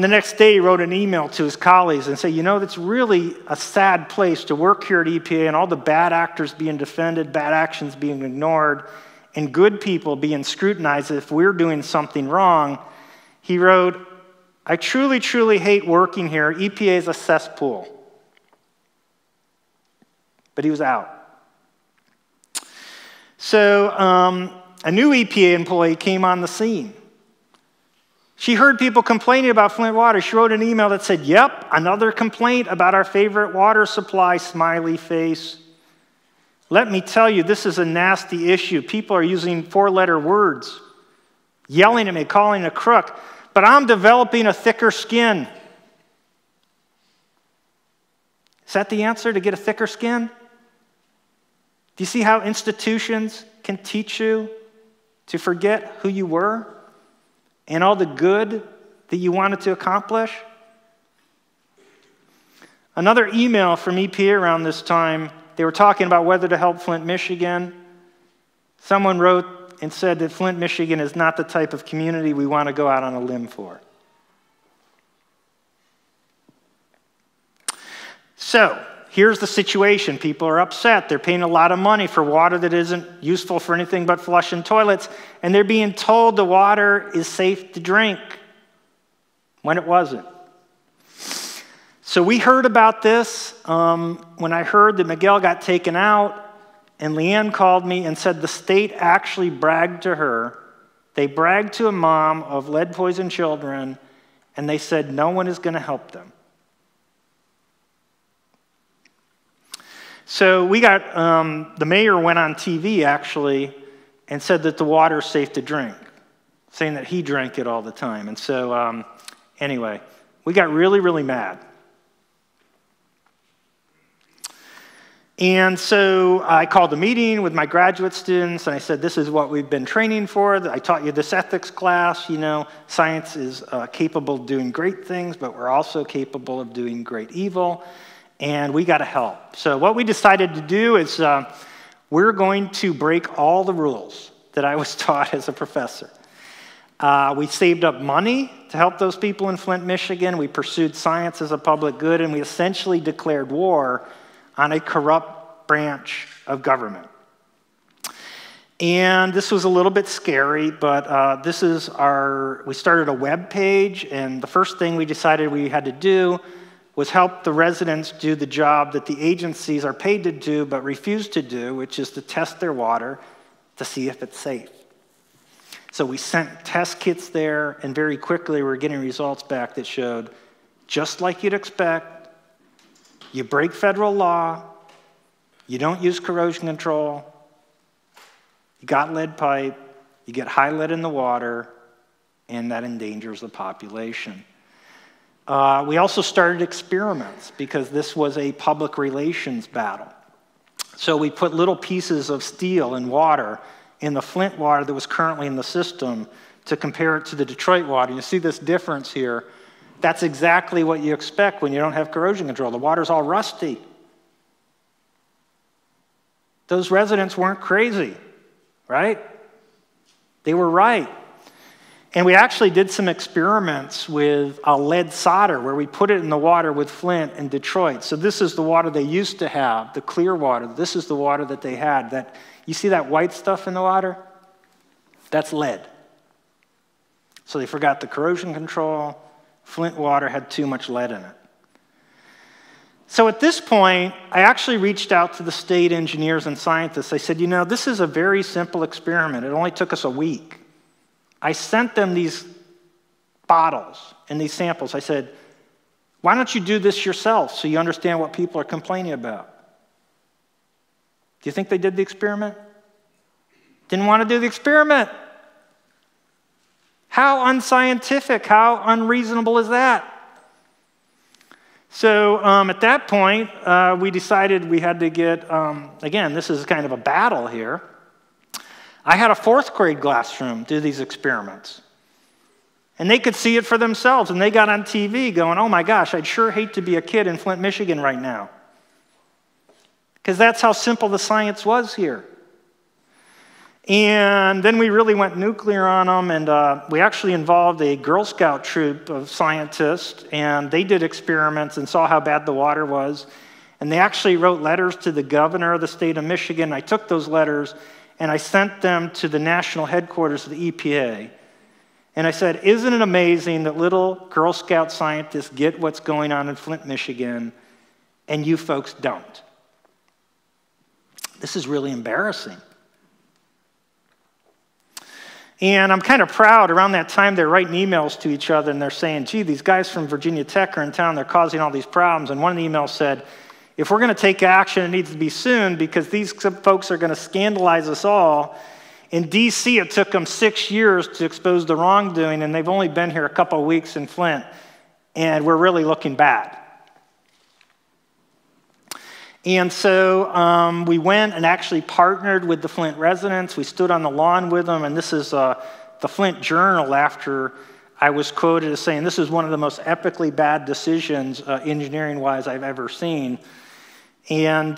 the next day, he wrote an email to his colleagues and said, you know, that's really a sad place to work here at EPA and all the bad actors being defended, bad actions being ignored, and good people being scrutinized if we're doing something wrong. He wrote, I truly, truly hate working here. EPA is a cesspool. But he was out. So a new EPA employee came on the scene. She heard people complaining about Flint water. She wrote an email that said, yep, another complaint about our favorite water supply, smiley face. Let me tell you, this is a nasty issue. People are using 4-letter words, yelling at me, calling a crook, but I'm developing a thicker skin. Is that the answer, to get a thicker skin? Do you see how institutions can teach you to forget who you were and all the good that you wanted to accomplish? Another email from EPA around this time, they were talking about whether to help Flint, Michigan. Someone wrote and said that Flint, Michigan is not the type of community we want to go out on a limb for. So here's the situation. People are upset. They're paying a lot of money for water that isn't useful for anything but flushing toilets, and they're being told the water is safe to drink when it wasn't. So we heard about this. When I heard that Miguel got taken out, and Leanne called me and said the state actually bragged to her. They bragged to a mom of lead-poisoned children, and they said no one is going to help them. So we got, the mayor went on TV, actually, and said that the water is safe to drink, saying that he drank it all the time. And so, anyway, we got really, really mad. And so I called a meeting with my graduate students, and I said, this is what we've been training for. I taught you this ethics class. You know, science is capable of doing great things, but we're also capable of doing great evil. And we got to help. So what we decided to do is we're going to break all the rules that I was taught as a professor. We saved up money to help those people in Flint, Michigan. We pursued science as a public good, and we essentially declared war on a corrupt branch of government. And this was a little bit scary, but this is our, we started a web page, and the first thing we decided we had to do was help the residents do the job that the agencies are paid to do but refuse to do, which is to test their water to see if it's safe. So we sent test kits there, and very quickly we were getting results back that showed, just like you'd expect, you break federal law, you don't use corrosion control, you got lead pipe, you get high lead in the water, and that endangers the population. We also started experiments because this was a public relations battle. So we put little pieces of steel and water in the Flint water that was currently in the system to compare it to the Detroit water. You see this difference here. That's exactly what you expect when you don't have corrosion control. The water's all rusty. Those residents weren't crazy, right? They were right. And we actually did some experiments with a lead solder where we put it in the water with Flint and Detroit. So this is the water they used to have, the clear water. This is the water that they had. That, you see that white stuff in the water? That's lead. So they forgot the corrosion control. Flint water had too much lead in it. So at this point, I actually reached out to the state engineers and scientists. I said, you know, this is a very simple experiment. It only took us a week. I sent them these bottles and these samples. I said, why don't you do this yourself so you understand what people are complaining about? Do you think they did the experiment? Didn't want to do the experiment. How unscientific, how unreasonable is that? So at that point, we decided we had to get, again, this is kind of a battle here. I had a fourth grade classroom do these experiments. And they could see it for themselves, and they got on TV going, oh my gosh, I'd sure hate to be a kid in Flint, Michigan right now. Because that's how simple the science was here. And then we really went nuclear on them, and we actually involved a Girl Scout troop of scientists, and they did experiments and saw how bad the water was. And they actually wrote letters to the governor of the state of Michigan. I took those letters, and I sent them to the national headquarters of the EPA. And I said, isn't it amazing that little Girl Scout scientists get what's going on in Flint, Michigan, and you folks don't? This is really embarrassing. And I'm kind of proud, around that time, they're writing emails to each other, and they're saying, gee, these guys from Virginia Tech are in town, they're causing all these problems. And one of the emails said, if we're going to take action, it needs to be soon because these folks are going to scandalize us all. In D.C., it took them 6 years to expose the wrongdoing, and they've only been here a couple of weeks in Flint, and we're really looking bad. And so we went and actually partnered with the Flint residents. We stood on the lawn with them, and this is the Flint Journal after I was quoted as saying, this is one of the most epically bad decisions engineering-wise I've ever seen. And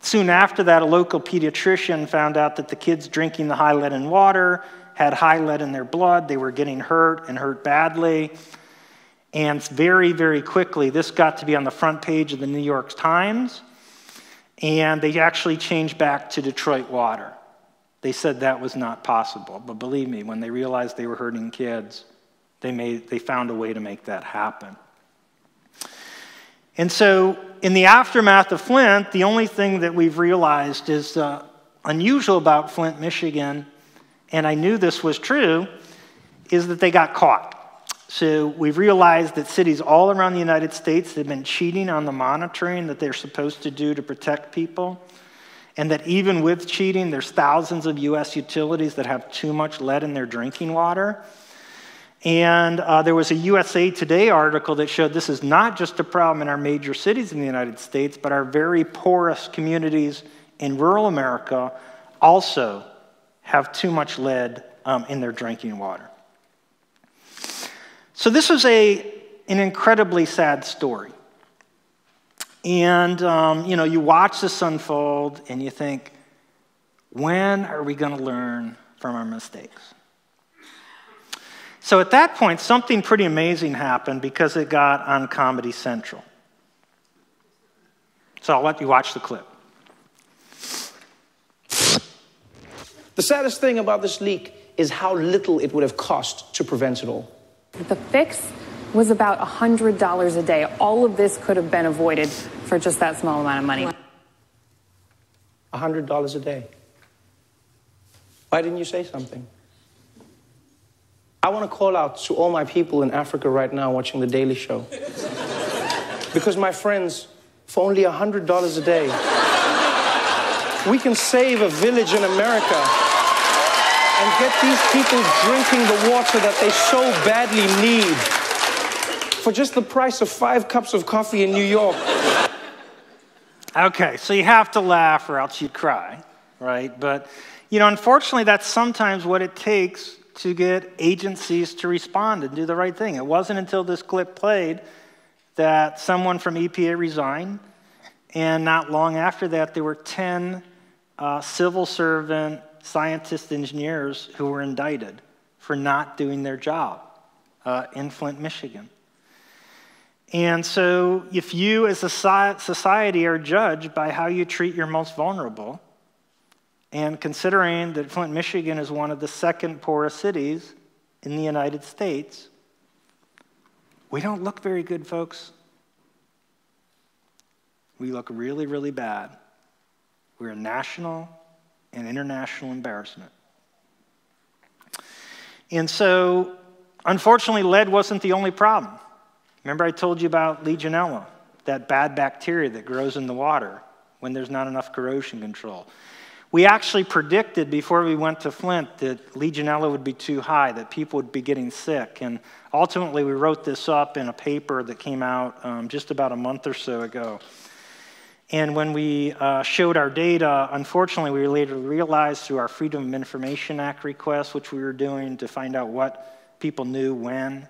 soon after that, a local pediatrician found out that the kids drinking the high lead in water had high lead in their blood. They were getting hurt and hurt badly. And very, very quickly, this got to be on the front page of the New York Times. And they actually changed back to Detroit Water. They said that was not possible. But believe me, when they realized they were hurting kids, they found a way to make that happen. And so in the aftermath of Flint, the only thing that we've realized is unusual about Flint, Michigan, and I knew this was true, is that they got caught. So we've realized that cities all around the United States have been cheating on the monitoring that they're supposed to do to protect people, and that even with cheating, there's thousands of U.S. utilities that have too much lead in their drinking water. And there was a USA Today article that showed this is not just a problem in our major cities in the United States, but our very poorest communities in rural America also have too much lead in their drinking water. So this was an incredibly sad story. And you know, you watch this unfold and you think, when are we going to learn from our mistakes? So at that point, something pretty amazing happened because it got on Comedy Central. So I'll let you watch the clip. The saddest thing about this leak is how little it would have cost to prevent it all. The fix was about $100 a day. All of this could have been avoided for just that small amount of money. $100 a day. Why didn't you say something? I want to call out to all my people in Africa right now watching The Daily Show. Because my friends, for only $100 a day, we can save a village in America and get these people drinking the water that they so badly need for just the price of 5 cups of coffee in New York. Okay, so you have to laugh or else you cry, right? But, you know, unfortunately, that's sometimes what it takes to get agencies to respond and do the right thing. It wasn't until this clip played that someone from EPA resigned, and not long after that, there were 10 civil servant scientists, engineers who were indicted for not doing their job in Flint, Michigan. And so if you as a society are judged by how you treat your most vulnerable, and considering that Flint, Michigan is one of the second poorest cities in the United States, we don't look very good, folks. We look really, really bad. We're a national and international embarrassment. And so, unfortunately, lead wasn't the only problem. Remember I told you about Legionella, that bad bacteria that grows in the water when there's not enough corrosion control. We actually predicted before we went to Flint that Legionella would be too high, that people would be getting sick. And ultimately, we wrote this up in a paper that came out just about a month or so ago. And when we showed our data, unfortunately, we later realized through our Freedom of Information Act request, which we were doing to find out what people knew when,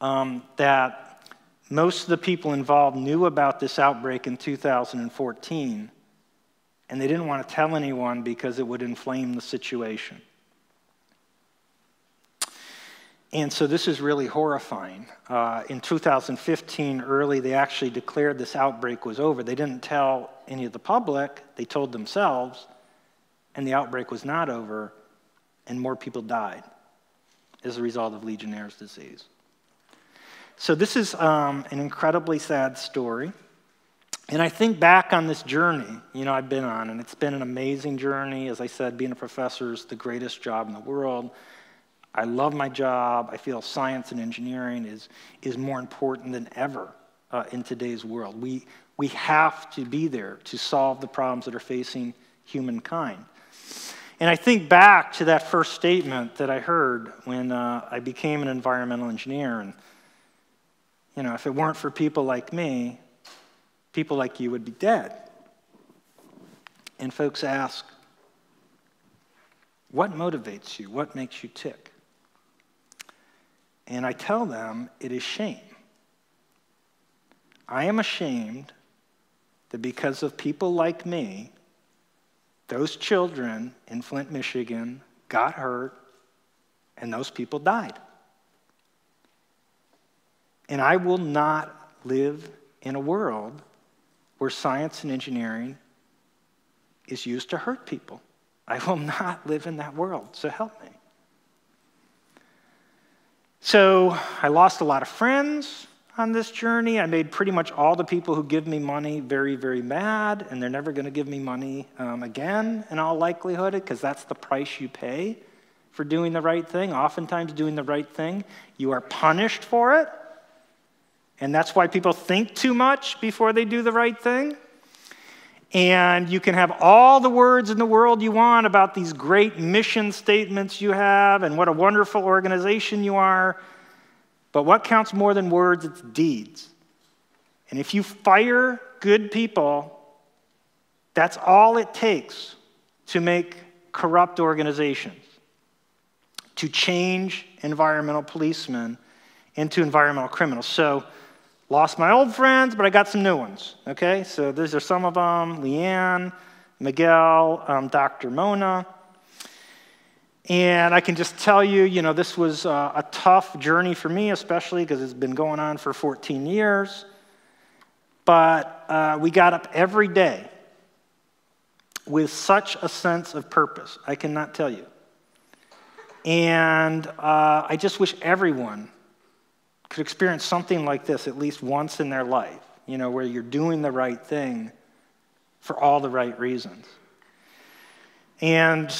that most of the people involved knew about this outbreak in 2014, and they didn't want to tell anyone because it would inflame the situation. And so this is really horrifying. In 2015, early, they actually declared this outbreak was over. They didn't tell any of the public. They told themselves, and the outbreak was not over, and more people died as a result of Legionnaire's disease. So this is an incredibly sad story. And I think back on this journey, you know, I've been on, and it's been an amazing journey. As I said, being a professor is the greatest job in the world. I love my job. I feel science and engineering is more important than ever in today's world. We have to be there to solve the problems that are facing humankind. And I think back to that first statement that I heard when I became an environmental engineer. And, you know, if it weren't for people like me, people like you would be dead. And folks ask, what motivates you? What makes you tick? And I tell them it is shame. I am ashamed that because of people like me, those children in Flint, Michigan got hurt and those people died. And I will not live in a world where science and engineering is used to hurt people. I will not live in that world, so help me. So I lost a lot of friends on this journey. I made pretty much all the people who give me money very, very mad, and they're never going to give me money again in all likelihood, because that's the price you pay for doing the right thing. Oftentimes doing the right thing, you are punished for it. And that's why people think too much before they do the right thing. And you can have all the words in the world you want about these great mission statements you have and what a wonderful organization you are. But what counts more than words? It's deeds. And if you fire good people, that's all it takes to make corrupt organizations, to change environmental policemen into environmental criminals. So lost my old friends, but I got some new ones, okay? So these are some of them: Leanne, Miguel, Dr. Mona. And I can just tell you, you know, this was a tough journey for me, especially because it's been going on for 14 years. But we got up every day with such a sense of purpose, I cannot tell you. And I just wish everyone could experience something like this at least once in their life, you know, where you're doing the right thing for all the right reasons. And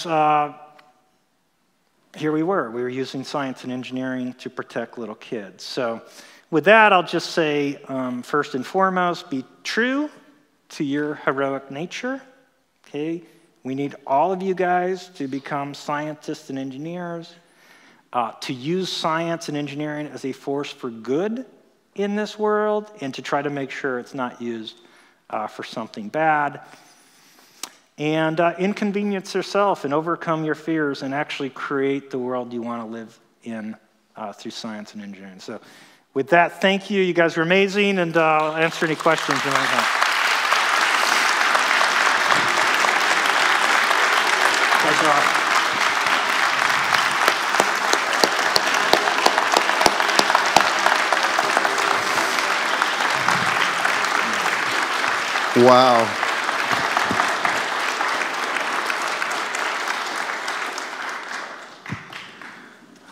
here we were using science and engineering to protect little kids. So with that, I'll just say, first and foremost, be true to your heroic nature, okay? We need all of you guys to become scientists and engineers. To use science and engineering as a force for good in this world, and to try to make sure it's not used for something bad. And inconvenience yourself and overcome your fears and actually create the world you want to live in through science and engineering. So with that, thank you. You guys were amazing, and I'll answer any questions you might have. You guys are awesome. Wow.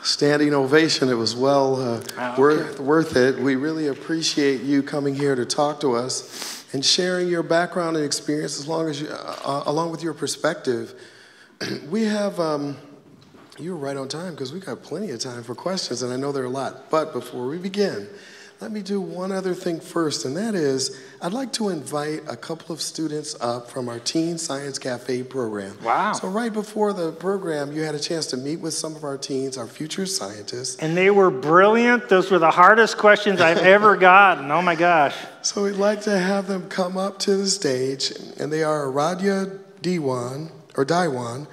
Standing ovation. It was well worth it. We really appreciate you coming here to talk to us and sharing your background and experience, as long as you, along with your perspective. We have, you were right on time because we got plenty of time for questions, and I know there are a lot. But before we begin, let me do one other thing first, and that is I'd like to invite a couple of students up from our Teen Science Cafe program. Wow. So right before the program, you had a chance to meet with some of our teens, our future scientists. And they were brilliant. Those were the hardest questions I've ever gotten. Oh, my gosh. So we'd like to have them come up to the stage, and they are Radhya Diwan, or Diwan,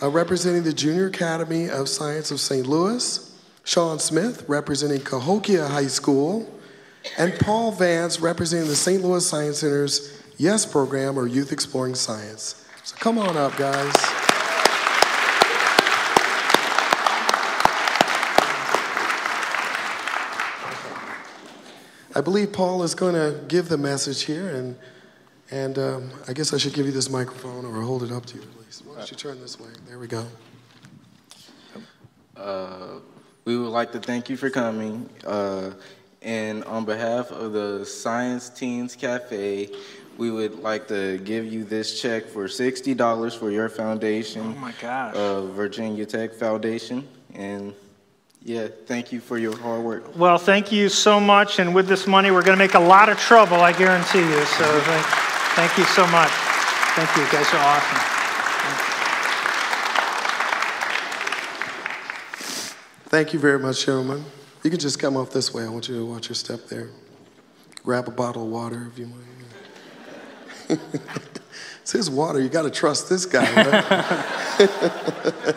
representing the Junior Academy of Science of St. Louis, Sean Smith, representing Cahokia High School, and Paul Vance, representing the St. Louis Science Center's YES program, or Youth Exploring Science. So come on up, guys. I believe Paul is going to give the message here, and I guess I should give you this microphone, or hold it up to you at least. Why don't you turn this way? There we go. We would like to thank you for coming, and on behalf of the Science Teens Cafe, we would like to give you this check for $60 for your foundation. Oh my gosh. Virginia Tech Foundation, and yeah, thank you for your hard work. Well, thank you so much, and with this money, we're going to make a lot of trouble, I guarantee you, so thank you so much. Thank you, you guys are awesome. Thank you very much, gentlemen. You can just come off this way. I want you to watch your step there. Grab a bottle of water if you want. It's his water. You got to trust this guy, right?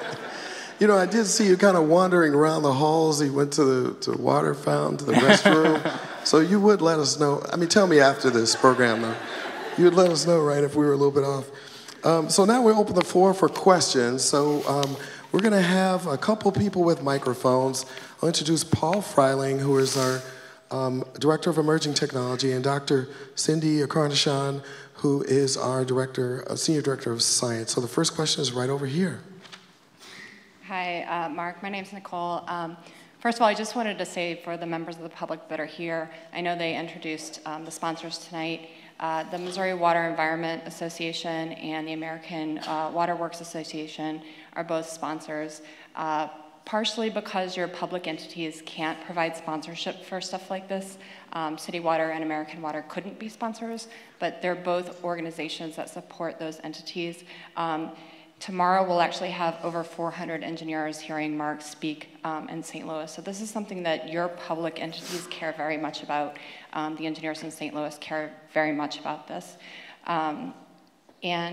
You know, I did see you kind of wandering around the halls. He went to the water fountain, to the restroom. So you would let us know. I mean, tell me after this program, though. You would let us know, right, if we were a little bit off. So now we open the floor for questions. So. We're going to have a couple people with microphones. I'll introduce Paul Freiling, who is our Director of Emerging Technology, and Dr. Cindy Akarnashan, who is our director, Senior Director of Science. So the first question is right over here. Hi, Mark, my name's Nicole. First of all, I just wanted to say for the members of the public that are here, I know they introduced the sponsors tonight, the Missouri Water Environment Association and the American Water Works Association are both sponsors, partially because your public entities can't provide sponsorship for stuff like this. City Water and American Water couldn't be sponsors, but they're both organizations that support those entities. Tomorrow we'll actually have over 400 engineers hearing Marc speak in St. Louis. So this is something that your public entities care very much about. The engineers in St. Louis care very much about this. I'm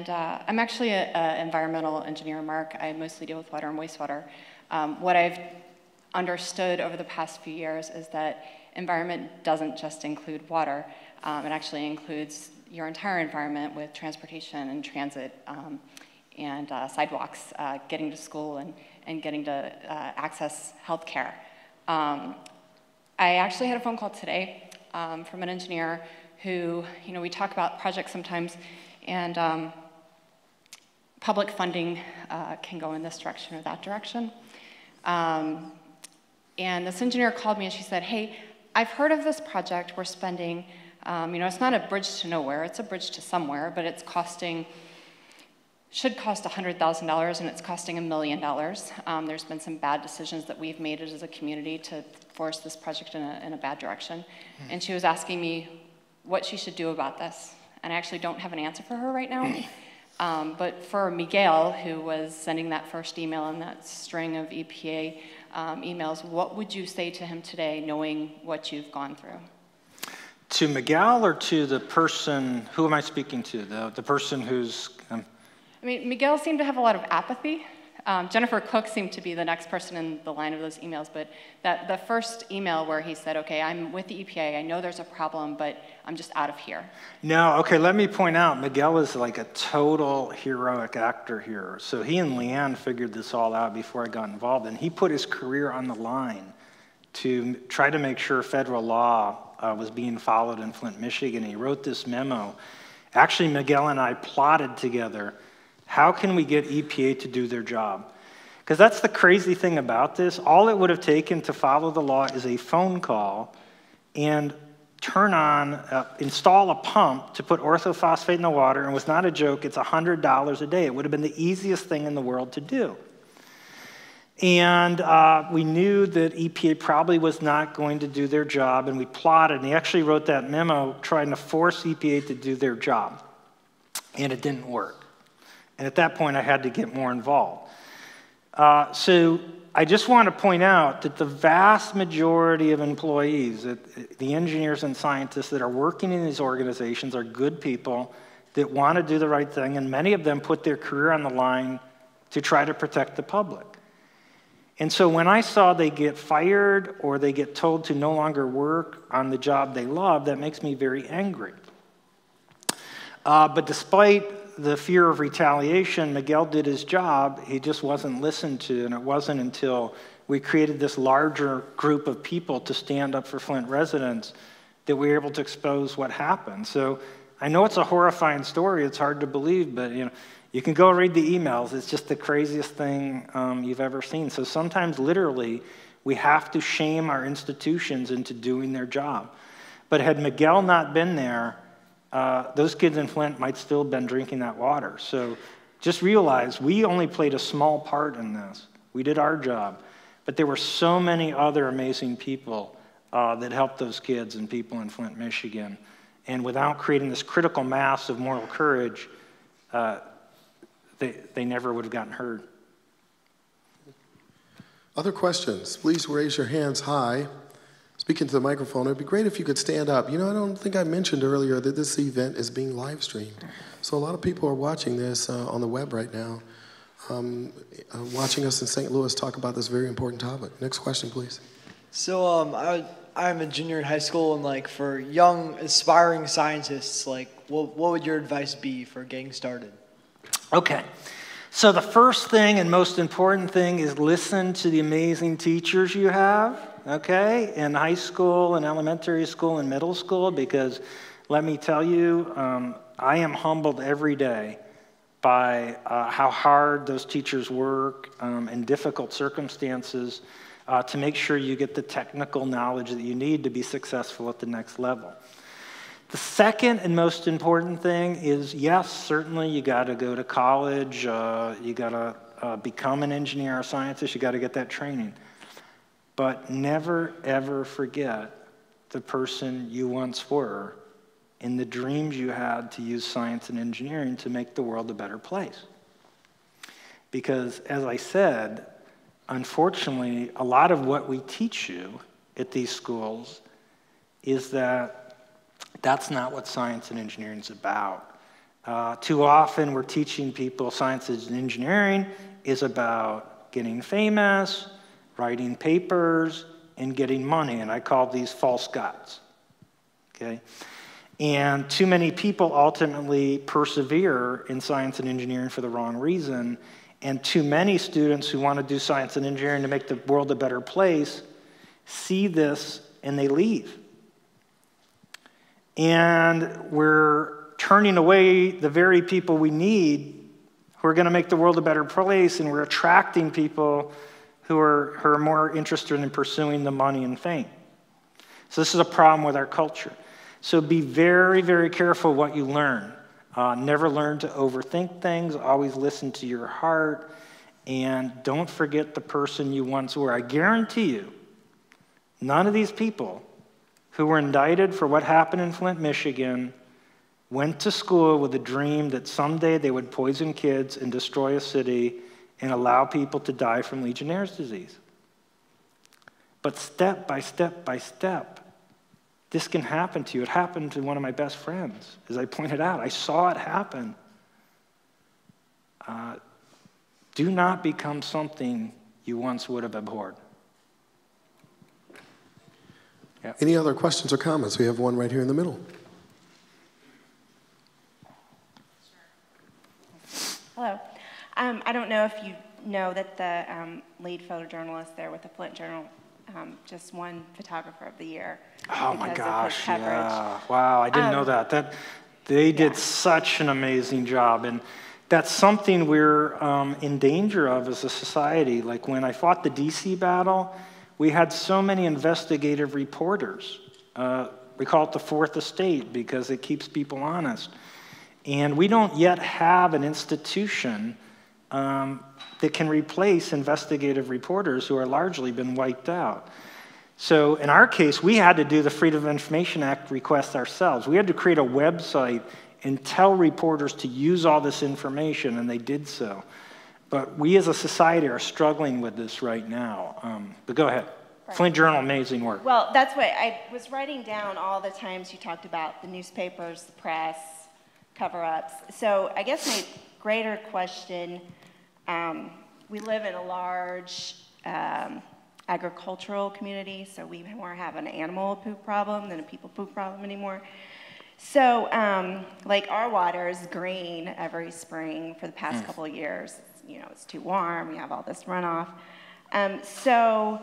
actually an environmental engineer, Marc. I mostly deal with water and wastewater. What I've understood over the past few years is that environment doesn't just include water. It actually includes your entire environment with transportation and transit. And sidewalks, getting to school, and getting to access healthcare. I actually had a phone call today from an engineer who, you know, we talk about projects sometimes, and public funding can go in this direction or that direction. And this engineer called me and she said, hey, I've heard of this project we're spending, you know, it's not a bridge to nowhere, it's a bridge to somewhere, but it's costing, should cost $100,000 and it's costing $1 million. There's been some bad decisions that we've made as a community to force this project in a bad direction. And she was asking me what she should do about this. And I actually don't have an answer for her right now. But for Miguel, who was sending that first email and that string of EPA emails, what would you say to him today knowing what you've gone through? To Miguel or to the person, who am I speaking to? The person who's... I mean, Miguel seemed to have a lot of apathy. Jennifer Cook seemed to be the next person in the line of those emails, but the first email where he said, okay, I'm with the EPA, I know there's a problem, but I'm just out of here. No, okay, let me point out, Miguel is like a total heroic actor here. So he and Leanne figured this all out before I got involved, and he put his career on the line to try to make sure federal law was being followed in Flint, Michigan. He wrote this memo. Actually, Miguel and I plotted together, how can we get EPA to do their job? Because that's the crazy thing about this. All it would have taken to follow the law is a phone call and turn on, install a pump to put orthophosphate in the water, and it's not a joke, it's $100 a day. It would have been the easiest thing in the world to do. And we knew that EPA probably was not going to do their job, and we plotted, and he actually wrote that memo trying to force EPA to do their job. And it didn't work. And at that point, I had to get more involved. So I just want to point out that the vast majority of employees, the engineers and scientists that are working in these organizations are good people that want to do the right thing, and many of them put their career on the line to try to protect the public. And so when I saw they get fired or they get told to no longer work on the job they love, that makes me very angry. But despite the fear of retaliation, Miguel did his job, he just wasn't listened to, and it wasn't until we created this larger group of people to stand up for Flint residents that we were able to expose what happened. So I know it's a horrifying story, it's hard to believe, but you know, you can go read the emails, it's just the craziest thing you've ever seen. So sometimes literally, we have to shame our institutions into doing their job. But had Miguel not been there, those kids in Flint might still have been drinking that water. So just realize we only played a small part in this. We did our job. But there were so many other amazing people that helped those kids and people in Flint, Michigan. And without creating this critical mass of moral courage, they never would have gotten heard. Other questions? Please raise your hands high. Speaking to the microphone, it'd be great if you could stand up. You know, I don't think I mentioned earlier that this event is being live streamed. So a lot of people are watching this on the web right now, watching us in St. Louis talk about this very important topic. Next question, please. So I'm a junior in high school, and like for young aspiring scientists, like what would your advice be for getting started? Okay. So the first thing and most important thing is listen to the amazing teachers you have. okay, in high school and elementary school and middle school, because let me tell you, I am humbled every day by how hard those teachers work in difficult circumstances to make sure you get the technical knowledge that you need to be successful at the next level. The second and most important thing is, yes, certainly you got to go to college, you got to become an engineer or scientist, you got to get that training. But never, ever forget the person you once were and the dreams you had to use science and engineering to make the world a better place. Because, as I said, unfortunately, a lot of what we teach you at these schools is that's not what science and engineering is about. Too often we're teaching people science and engineering is about getting famous, writing papers, and getting money, and I call these false gods, okay? And too many people ultimately persevere in science and engineering for the wrong reason, and too many students who want to do science and engineering to make the world a better place see this and they leave. And we're turning away the very people we need who are going to make the world a better place, and we're attracting people who are more interested in pursuing the money and fame. So this is a problem with our culture. So be very, very careful what you learn. Never learn to overthink things. Always listen to your heart. And don't forget the person you once were. I guarantee you, none of these people who were indicted for what happened in Flint, Michigan, went to school with a dream that someday they would poison kids and destroy a city and allow people to die from Legionnaire's disease. But step by step by step, this can happen to you. It happened to one of my best friends, as I pointed out. I saw it happen. Do not become something you once would have abhorred. Yep. Any other questions or comments? We have one right here in the middle. Hello. I don't know if you know that the lead photojournalist there with the Flint Journal just won Photographer of the Year. Oh my gosh, yeah. Wow, I didn't know that. They did such an amazing job. And that's something we're in danger of as a society. Like when I fought the D.C. battle, we had so many investigative reporters. We call it the Fourth Estate because it keeps people honest. And we don't yet have an institution that can replace investigative reporters who are largely been wiped out. So in our case, we had to do the Freedom of Information Act request ourselves. We had to create a website and tell reporters to use all this information, and they did so. But we as a society are struggling with this right now. But go ahead. Right. Flint Journal, amazing work. Well, that's what I was writing down, all the times you talked about the newspapers, the press, cover-ups. So I guess my greater question, we live in a large agricultural community, so we more have an animal poop problem than a people poop problem anymore. So, like our water is green every spring for the past couple of years. You know, it's too warm, we have all this runoff. So,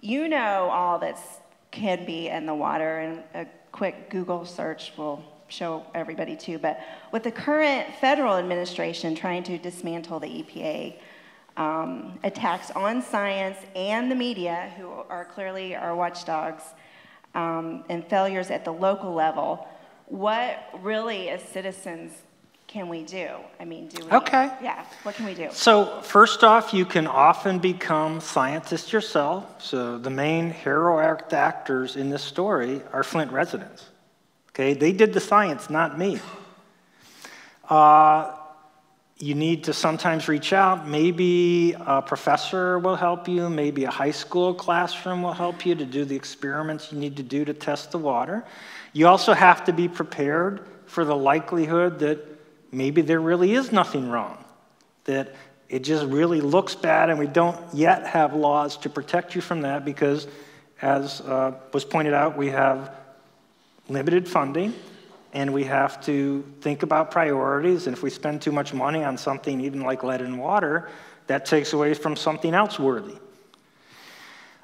you know all that can be in the water, and a quick Google search will show everybody too, but with the current federal administration trying to dismantle the EPA, attacks on science and the media, who are clearly our watchdogs, and failures at the local level, what really, as citizens, can we do? I mean, do we? Okay. Yeah, what can we do? So first off, you can often become scientists yourself. So the main heroic actors in this story are Flint residents. Okay, they did the science, not me. You need to sometimes reach out. Maybe a professor will help you. Maybe a high school classroom will help you to do the experiments you need to do to test the water. You also have to be prepared for the likelihood that maybe there really is nothing wrong, that it just really looks bad, and we don't yet have laws to protect you from that because, as was pointed out, we have limited funding. And we have to think about priorities, and if we spend too much money on something even like lead and water, that takes away from something else worthy.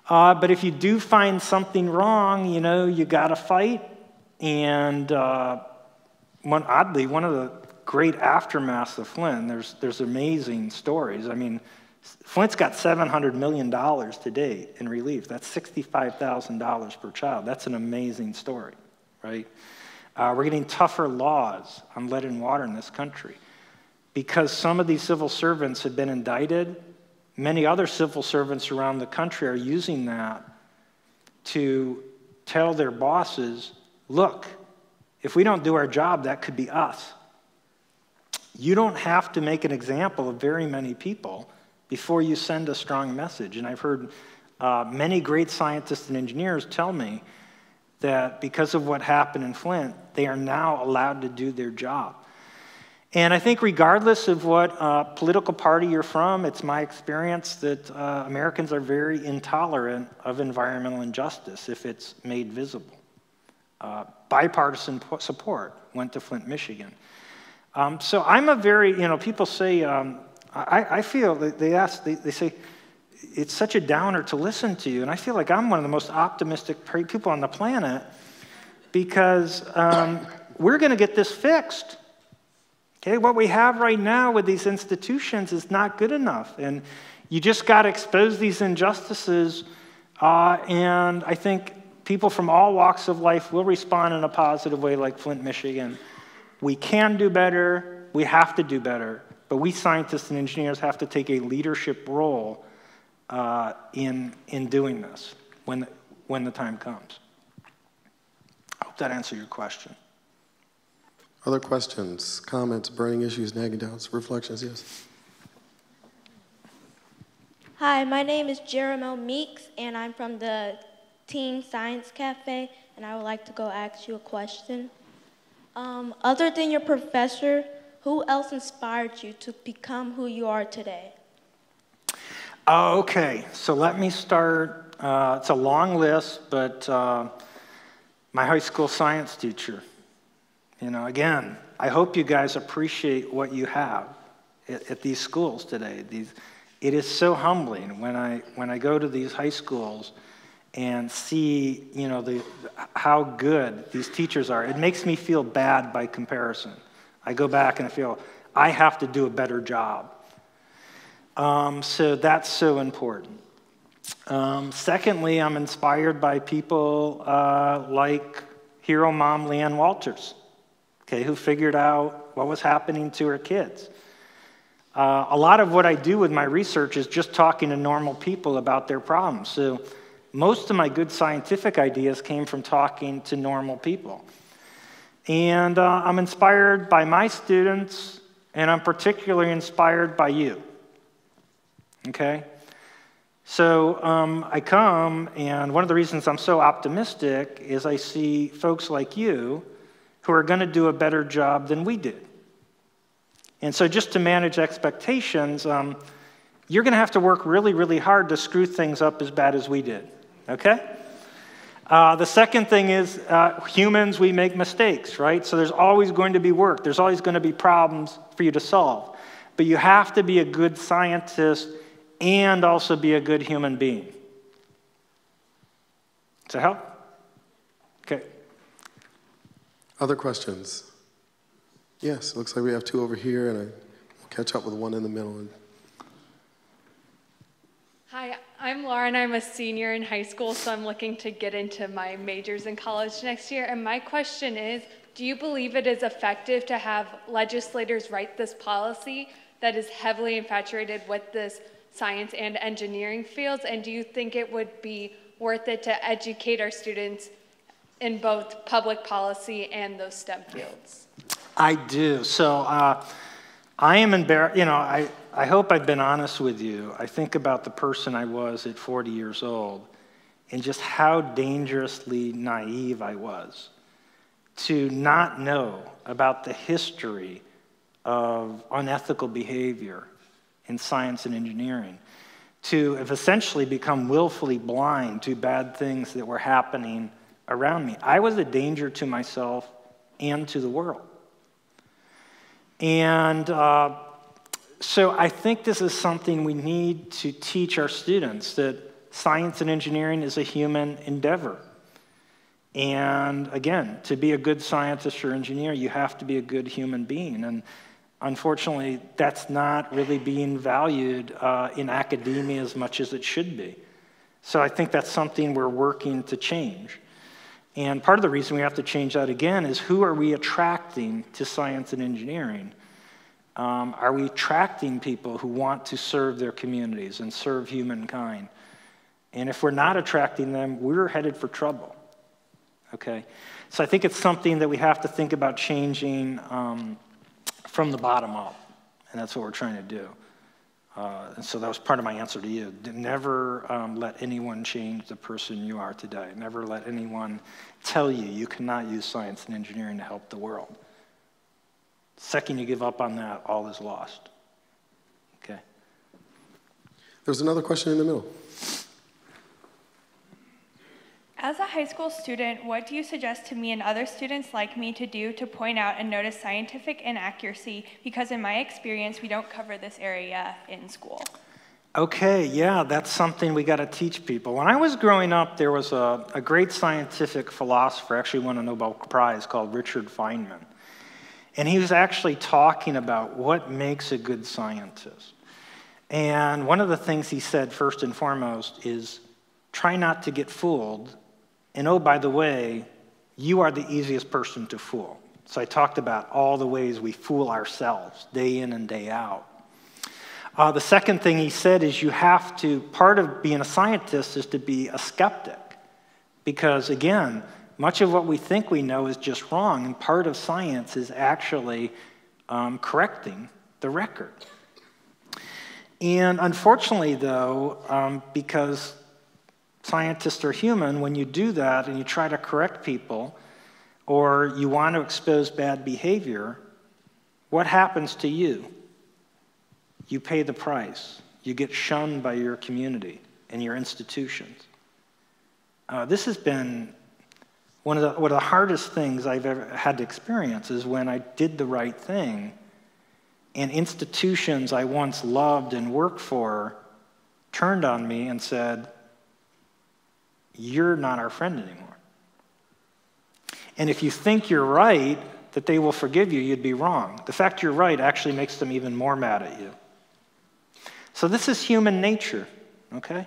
But if you do find something wrong, you know, you got to fight. And one of the great aftermaths of Flint, there's amazing stories. I mean, Flint's got $700 million today in relief. That's $65,000 per child. That's an amazing story, right? We're getting tougher laws on lead and water in this country because some of these civil servants have been indicted. Many other civil servants around the country are using that to tell their bosses, look, if we don't do our job, that could be us. You don't have to make an example of very many people before you send a strong message. And I've heard many great scientists and engineers tell me that because of what happened in Flint, they are now allowed to do their job. And I think regardless of what political party you're from, it's my experience that Americans are very intolerant of environmental injustice if it's made visible. Bipartisan support went to Flint, Michigan. So I'm a very, you know, people say, I feel, they say, it's such a downer to listen to you. And I feel like I'm one of the most optimistic people on the planet because we're going to get this fixed. Okay, what we have right now with these institutions is not good enough. And you just got to expose these injustices. And I think people from all walks of life will respond in a positive way like Flint, Michigan. We can do better. We have to do better. But we scientists and engineers have to take a leadership role in doing this when the time comes. I hope that answered your question. Other questions, comments, burning issues, nagging doubts, reflections? Yes. Hi, my name is Jeremel Meeks, and I'm from the Teen Science Cafe, and I would like to go ask you a question. Other than your professor, who else inspired you to become who you are today? Okay, so let me start. It's a long list, but my high school science teacher. You know, again, I hope you guys appreciate what you have at these schools today. It is so humbling when I go to these high schools and see, you know, how good these teachers are. It makes me feel bad by comparison. I go back and I feel, I have to do a better job. So that's so important. Secondly, I'm inspired by people like hero mom Leanne Walters, okay, who figured out what was happening to her kids. A lot of what I do with my research is just talking to normal people about their problems. So most of my good scientific ideas came from talking to normal people. And I'm inspired by my students, and I'm particularly inspired by you. Okay? So I come, and one of the reasons I'm so optimistic is I see folks like you who are going to do a better job than we did. And so just to manage expectations, you're going to have to work really, really hard to screw things up as bad as we did. Okay? The second thing is humans, we make mistakes, right? So there's always going to be work. There's always going to be problems for you to solve. But you have to be a good scientist and also be a good human being. Does that help? Okay. Other questions? Yes, looks like we have two over here, and we'll catch up with one in the middle. Hi, I'm Laura, and I'm a senior in high school, so I'm looking to get into my majors in college next year. And my question is, do you believe it is effective to have legislators write this policy that is heavily infatuated with this science and engineering fields? And do you think it would be worth it to educate our students in both public policy and those STEM fields? I do. So I am embarrassed. You know, I hope I've been honest with you. I think about the person I was at 40 years old and just how dangerously naive I was to not know about the history of unethical behavior in science and engineering, to have essentially become willfully blind to bad things that were happening around me. I was a danger to myself and to the world. And so I think this is something we need to teach our students, that science and engineering is a human endeavor. And again, to be a good scientist or engineer, you have to be a good human being. And unfortunately, that's not really being valued in academia as much as it should be. So I think that's something we're working to change. And part of the reason we have to change that again is who are we attracting to science and engineering? Are we attracting people who want to serve their communities and serve humankind? And if we're not attracting them, we're headed for trouble. Okay, so I think it's something that we have to think about changing from the bottom up, and that's what we're trying to do. And so that was part of my answer to you. Never let anyone change the person you are today. Never let anyone tell you you cannot use science and engineering to help the world. The second you give up on that, all is lost. Okay. There's another question in the middle. As a high school student, what do you suggest to me and other students like me to do to point out and notice scientific inaccuracy? Because in my experience, we don't cover this area in school. Okay, yeah, that's something we gotta teach people. When I was growing up, there was a great scientific philosopher, actually won a Nobel Prize, called Richard Feynman. And he was actually talking about what makes a good scientist. And one of the things he said, first and foremost, is try not to get fooled. And oh, by the way, you are the easiest person to fool. So I talked about all the ways we fool ourselves day in and day out. The second thing he said is you have to, part of being a scientist is to be a skeptic. Because again, much of what we think we know is just wrong, and part of science is actually correcting the record. And unfortunately though, because scientists are human, when you do that and you try to correct people or you want to expose bad behavior, what happens to you? You pay the price. You get shunned by your community and your institutions. This has been one of the hardest things I've ever had to experience is when I did the right thing and institutions I once loved and worked for turned on me and said, "You're not our friend anymore. And if you think you're right, that they will forgive you, you'd be wrong. The fact you're right actually makes them even more mad at you." So this is human nature, okay?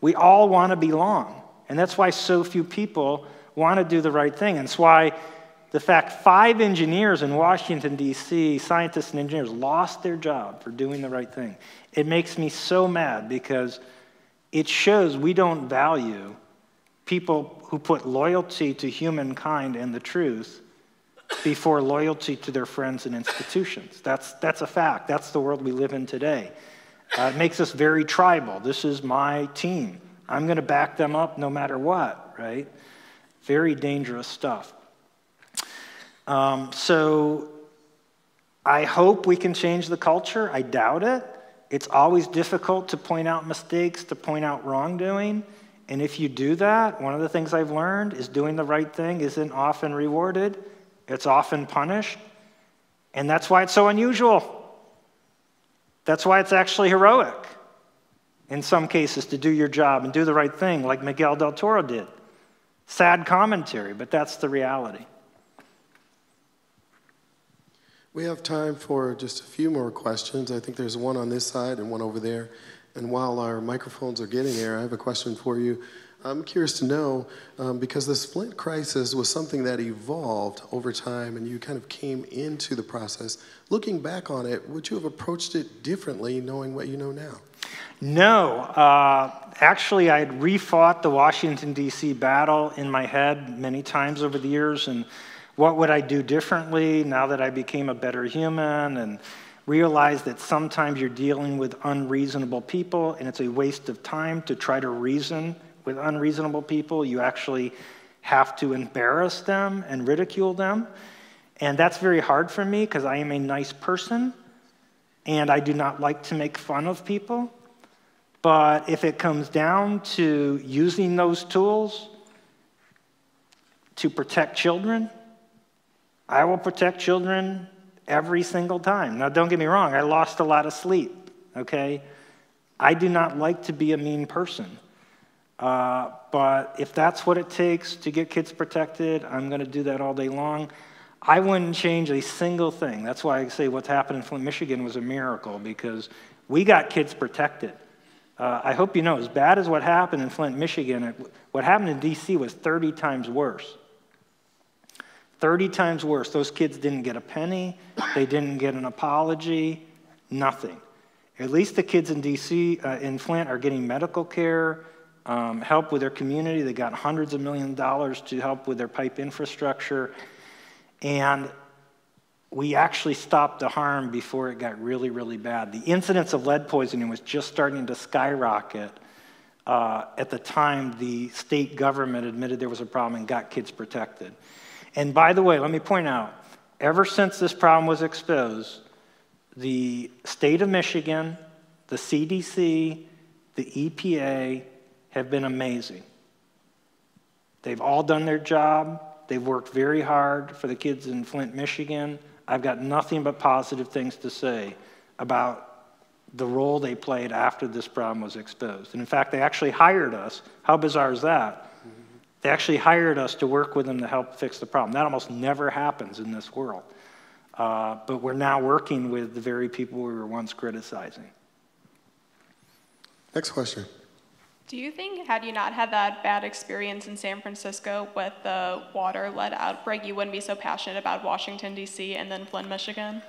We all want to belong. And that's why so few people want to do the right thing. And it's why the fact 5 engineers in Washington, D.C., scientists and engineers, lost their job for doing the right thing. It makes me so mad because it shows we don't value people who put loyalty to humankind and the truth before loyalty to their friends and institutions. That's a fact. That's the world we live in today. It makes us very tribal. This is my team. I'm going to back them up no matter what, right? Very dangerous stuff. So I hope we can change the culture. I doubt it. It's always difficult to point out mistakes, to point out wrongdoing. And if you do that, one of the things I've learned is doing the right thing isn't often rewarded. It's often punished. And that's why it's so unusual. That's why it's actually heroic in some cases to do your job and do the right thing like Miguel Del Toro did. Sad commentary, but that's the reality. We have time for just a few more questions. I think there's one on this side and one over there. And while our microphones are getting there, I have a question for you. I'm curious to know, because this Flint crisis was something that evolved over time and you kind of came into the process. Looking back on it, would you have approached it differently knowing what you know now? No. Actually, I had refought the Washington, D.C. battle in my head many times over the years. And what would I do differently now that I became a better human? And realize that sometimes you're dealing with unreasonable people and it's a waste of time to try to reason with unreasonable people. You actually have to embarrass them and ridicule them. And that's very hard for me because I am a nice person and I do not like to make fun of people. But if it comes down to using those tools to protect children, I will protect children every single time. Now, don't get me wrong, I lost a lot of sleep, okay? I do not like to be a mean person. But if that's what it takes to get kids protected, I'm going to do that all day long. I wouldn't change a single thing. That's why I say what's happened in Flint, Michigan was a miracle, because we got kids protected. I hope you know, as bad as what happened in Flint, Michigan, what happened in D.C. was 30 times worse. 30 times worse. Those kids didn't get a penny. They didn't get an apology. Nothing. At least the kids in D.C., in Flint, are getting medical care, help with their community. They got hundreds of millions of dollars to help with their pipe infrastructure. And we actually stopped the harm before it got really, really bad. The incidence of lead poisoning was just starting to skyrocket. At the time, the state government admitted there was a problem and got kids protected. And by the way, let me point out, ever since this problem was exposed, the state of Michigan, the CDC, the EPA have been amazing. They've all done their job. They've worked very hard for the kids in Flint, Michigan. I've got nothing but positive things to say about the role they played after this problem was exposed. And in fact, they actually hired us. How bizarre is that? Mm-hmm. They actually hired us to work with them to help fix the problem. That almost never happens in this world. But we're now working with the very people we were once criticizing. Next question. Do you think, had you not had that bad experience in San Francisco with the water lead outbreak, you wouldn't be so passionate about Washington, D.C. and then Flint, Michigan?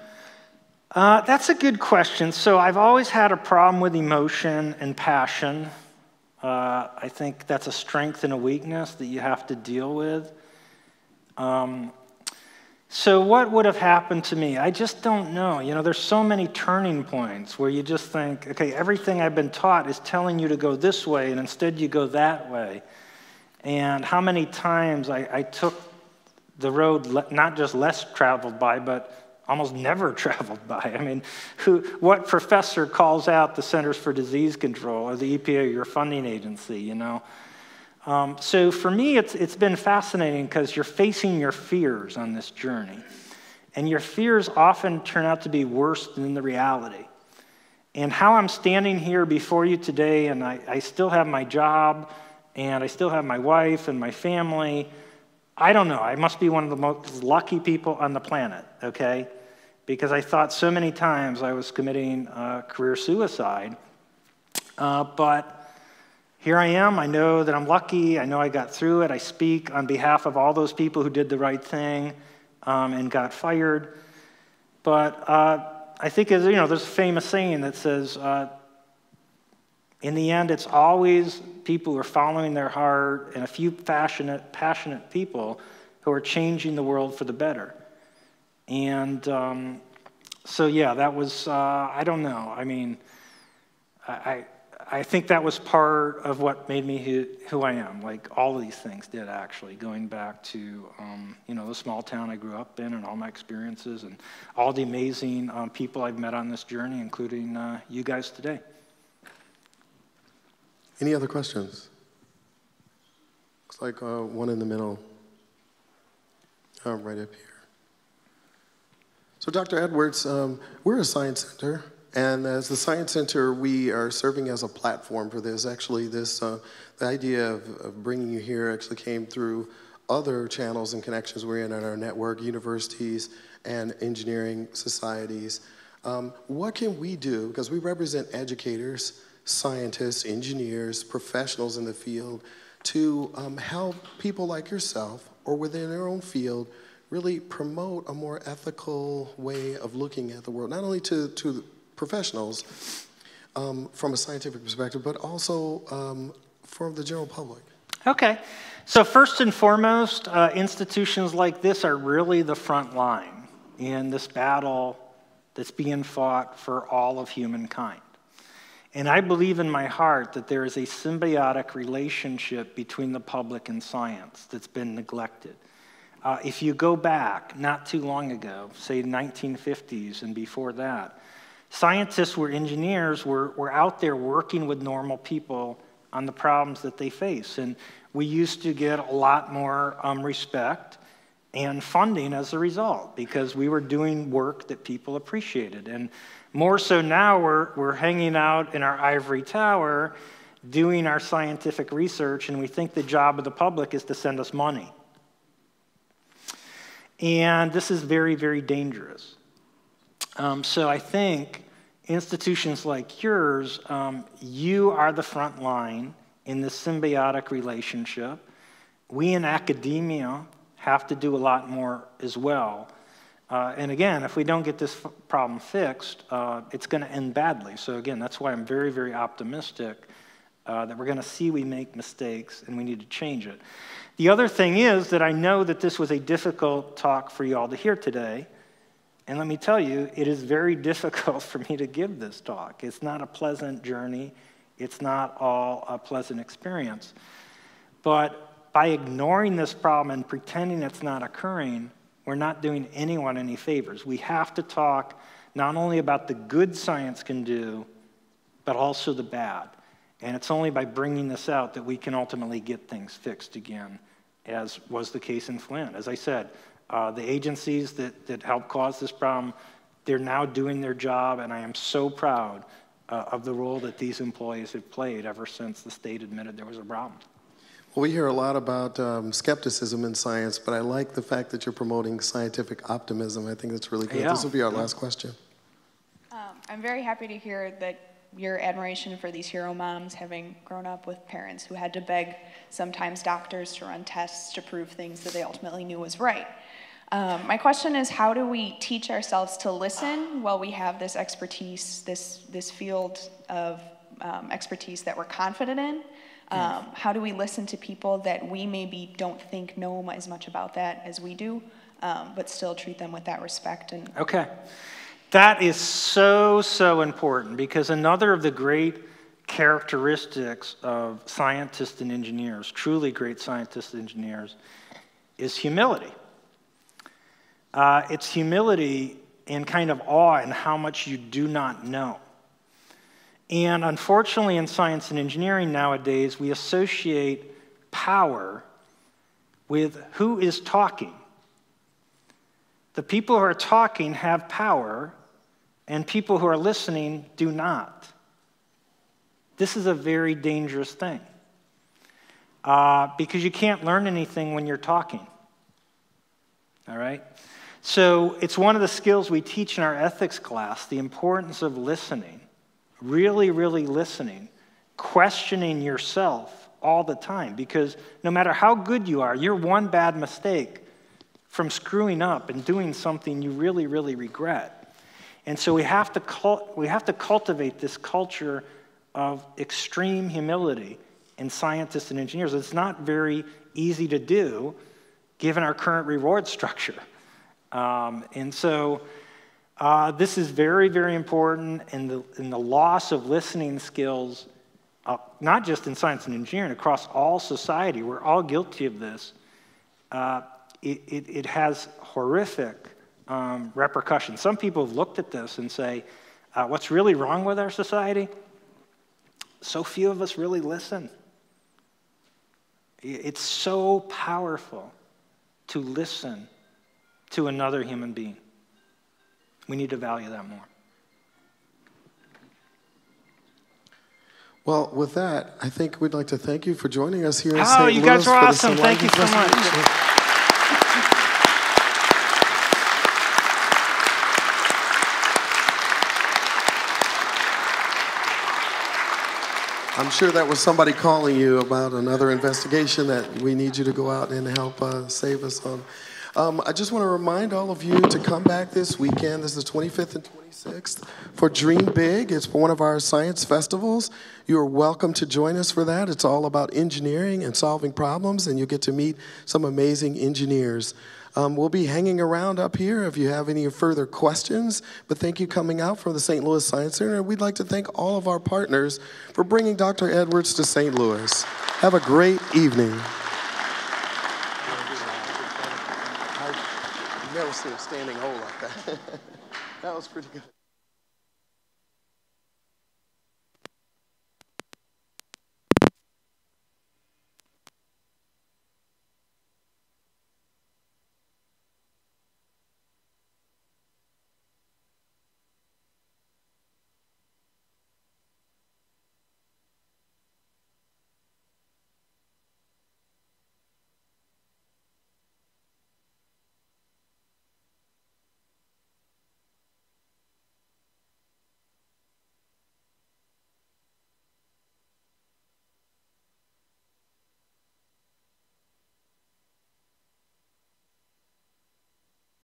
That's a good question. So I've always had a problem with emotion and passion. I think that's a strength and a weakness that you have to deal with. So what would have happened to me? I just don't know. You know, there's so many turning points where you just think, okay, everything I've been taught is telling you to go this way, and instead you go that way. And how many times I took the road not just less traveled by, but almost never traveled by. I mean, what professor calls out the Centers for Disease Control or the EPA or your funding agency, you know? So for me, it's been fascinating because you're facing your fears on this journey. And your fears often turn out to be worse than the reality. And how I'm standing here before you today, and I still have my job, and I still have my wife and my family, I don't know. I must be one of the most lucky people on the planet, okay? Because I thought so many times I was committing career suicide. But here I am. I know that I'm lucky. I know I got through it. I speak on behalf of all those people who did the right thing and got fired. But I think, as you know, there's a famous saying that says, in the end, it's always people who are following their heart and a few passionate people who are changing the world for the better. And so, yeah, that was, I don't know. I mean, I think that was part of what made me who I am. Like, all of these things did, actually, going back to, you know, the small town I grew up in and all my experiences and all the amazing people I've met on this journey, including you guys today. Any other questions? Looks like one in the middle, right up here. So Dr. Edwards, we're a science center. And as the Science Center, we are serving as a platform for this. Actually, this the idea of bringing you here actually came through other channels and connections we're in our network, universities and engineering societies. What can we do? Because we represent educators, scientists, engineers, professionals in the field to help people like yourself or within their own field really promote a more ethical way of looking at the world, not only to professionals from a scientific perspective, but also from the general public. Okay. So first and foremost, institutions like this are really the front line in this battle that's being fought for all of humankind. And I believe in my heart that there is a symbiotic relationship between the public and science that's been neglected. If you go back not too long ago, say 1950s and before that, scientists were engineers, were out there working with normal people on the problems that they face. And we used to get a lot more respect and funding as a result, because we were doing work that people appreciated. And more so now, we're hanging out in our ivory tower doing our scientific research, and we think the job of the public is to send us money. And this is very, very dangerous. So I think institutions like yours, you are the front line in this symbiotic relationship. We in academia have to do a lot more as well. And again, if we don't get this problem fixed, it's going to end badly. So again, that's why I'm very, very optimistic that we're going to see we make mistakes and we need to change it. The other thing is that I know that this was a difficult talk for you all to hear today. And let me tell you, it is very difficult for me to give this talk. It's not a pleasant journey. It's not all a pleasant experience. But by ignoring this problem and pretending it's not occurring, we're not doing anyone any favors. We have to talk not only about the good science can do, but also the bad. And it's only by bringing this out that we can ultimately get things fixed again, as was the case in Flint. As I said, the agencies that helped cause this problem, they're now doing their job, and I am so proud of the role that these employees have played ever since the state admitted there was a problem. Well, we hear a lot about skepticism in science, but I like the fact that you're promoting scientific optimism. I think that's really good. Yeah. This will be our last question. I'm very happy to hear that your admiration for these hero moms, having grown up with parents who had to beg sometimes doctors to run tests to prove things that they ultimately knew was right. My question is, how do we teach ourselves to listen while we have this expertise, this field of expertise that we're confident in? How do we listen to people that we maybe don't think know as much about that as we do, but still treat them with that respect? And okay. That is so, so important, because another of the great characteristics of scientists and engineers, truly great scientists and engineers, is humility. It's humility and kind of awe in how much you do not know. And unfortunately, in science and engineering nowadays, we associate power with who is talking. The people who are talking have power, and people who are listening do not. This is a very dangerous thing, because you can't learn anything when you're talking, all right? So it's one of the skills we teach in our ethics class, the importance of listening. Really, really listening, questioning yourself all the time, because no matter how good you are, you're one bad mistake from screwing up and doing something you really, really regret. And so we have to cultivate this culture of extreme humility in scientists and engineers. It's not very easy to do, given our current reward structure. And so this is very, very important in the loss of listening skills, not just in science and engineering, across all society. We're all guilty of this. It has horrific repercussions. Some people have looked at this and say, what's really wrong with our society? So few of us really listen. It's so powerful to listen to another human being. We need to value that more. Well, with that, I think we'd like to thank you for joining us here in St. Louis. Oh, you guys were awesome. Thank you so much. I'm sure that was somebody calling you about another investigation that we need you to go out and help save us on. I just want to remind all of you to come back this weekend. This is the 25th and 26th for Dream Big. It's one of our science festivals. You are welcome to join us for that. It's all about engineering and solving problems, and you'll get to meet some amazing engineers. We'll be hanging around up here if you have any further questions. But thank you coming out from the St. Louis Science Center. We'd like to thank all of our partners for bringing Dr. Edwards to St. Louis. Have a great evening. Standing hole like that. That was pretty good.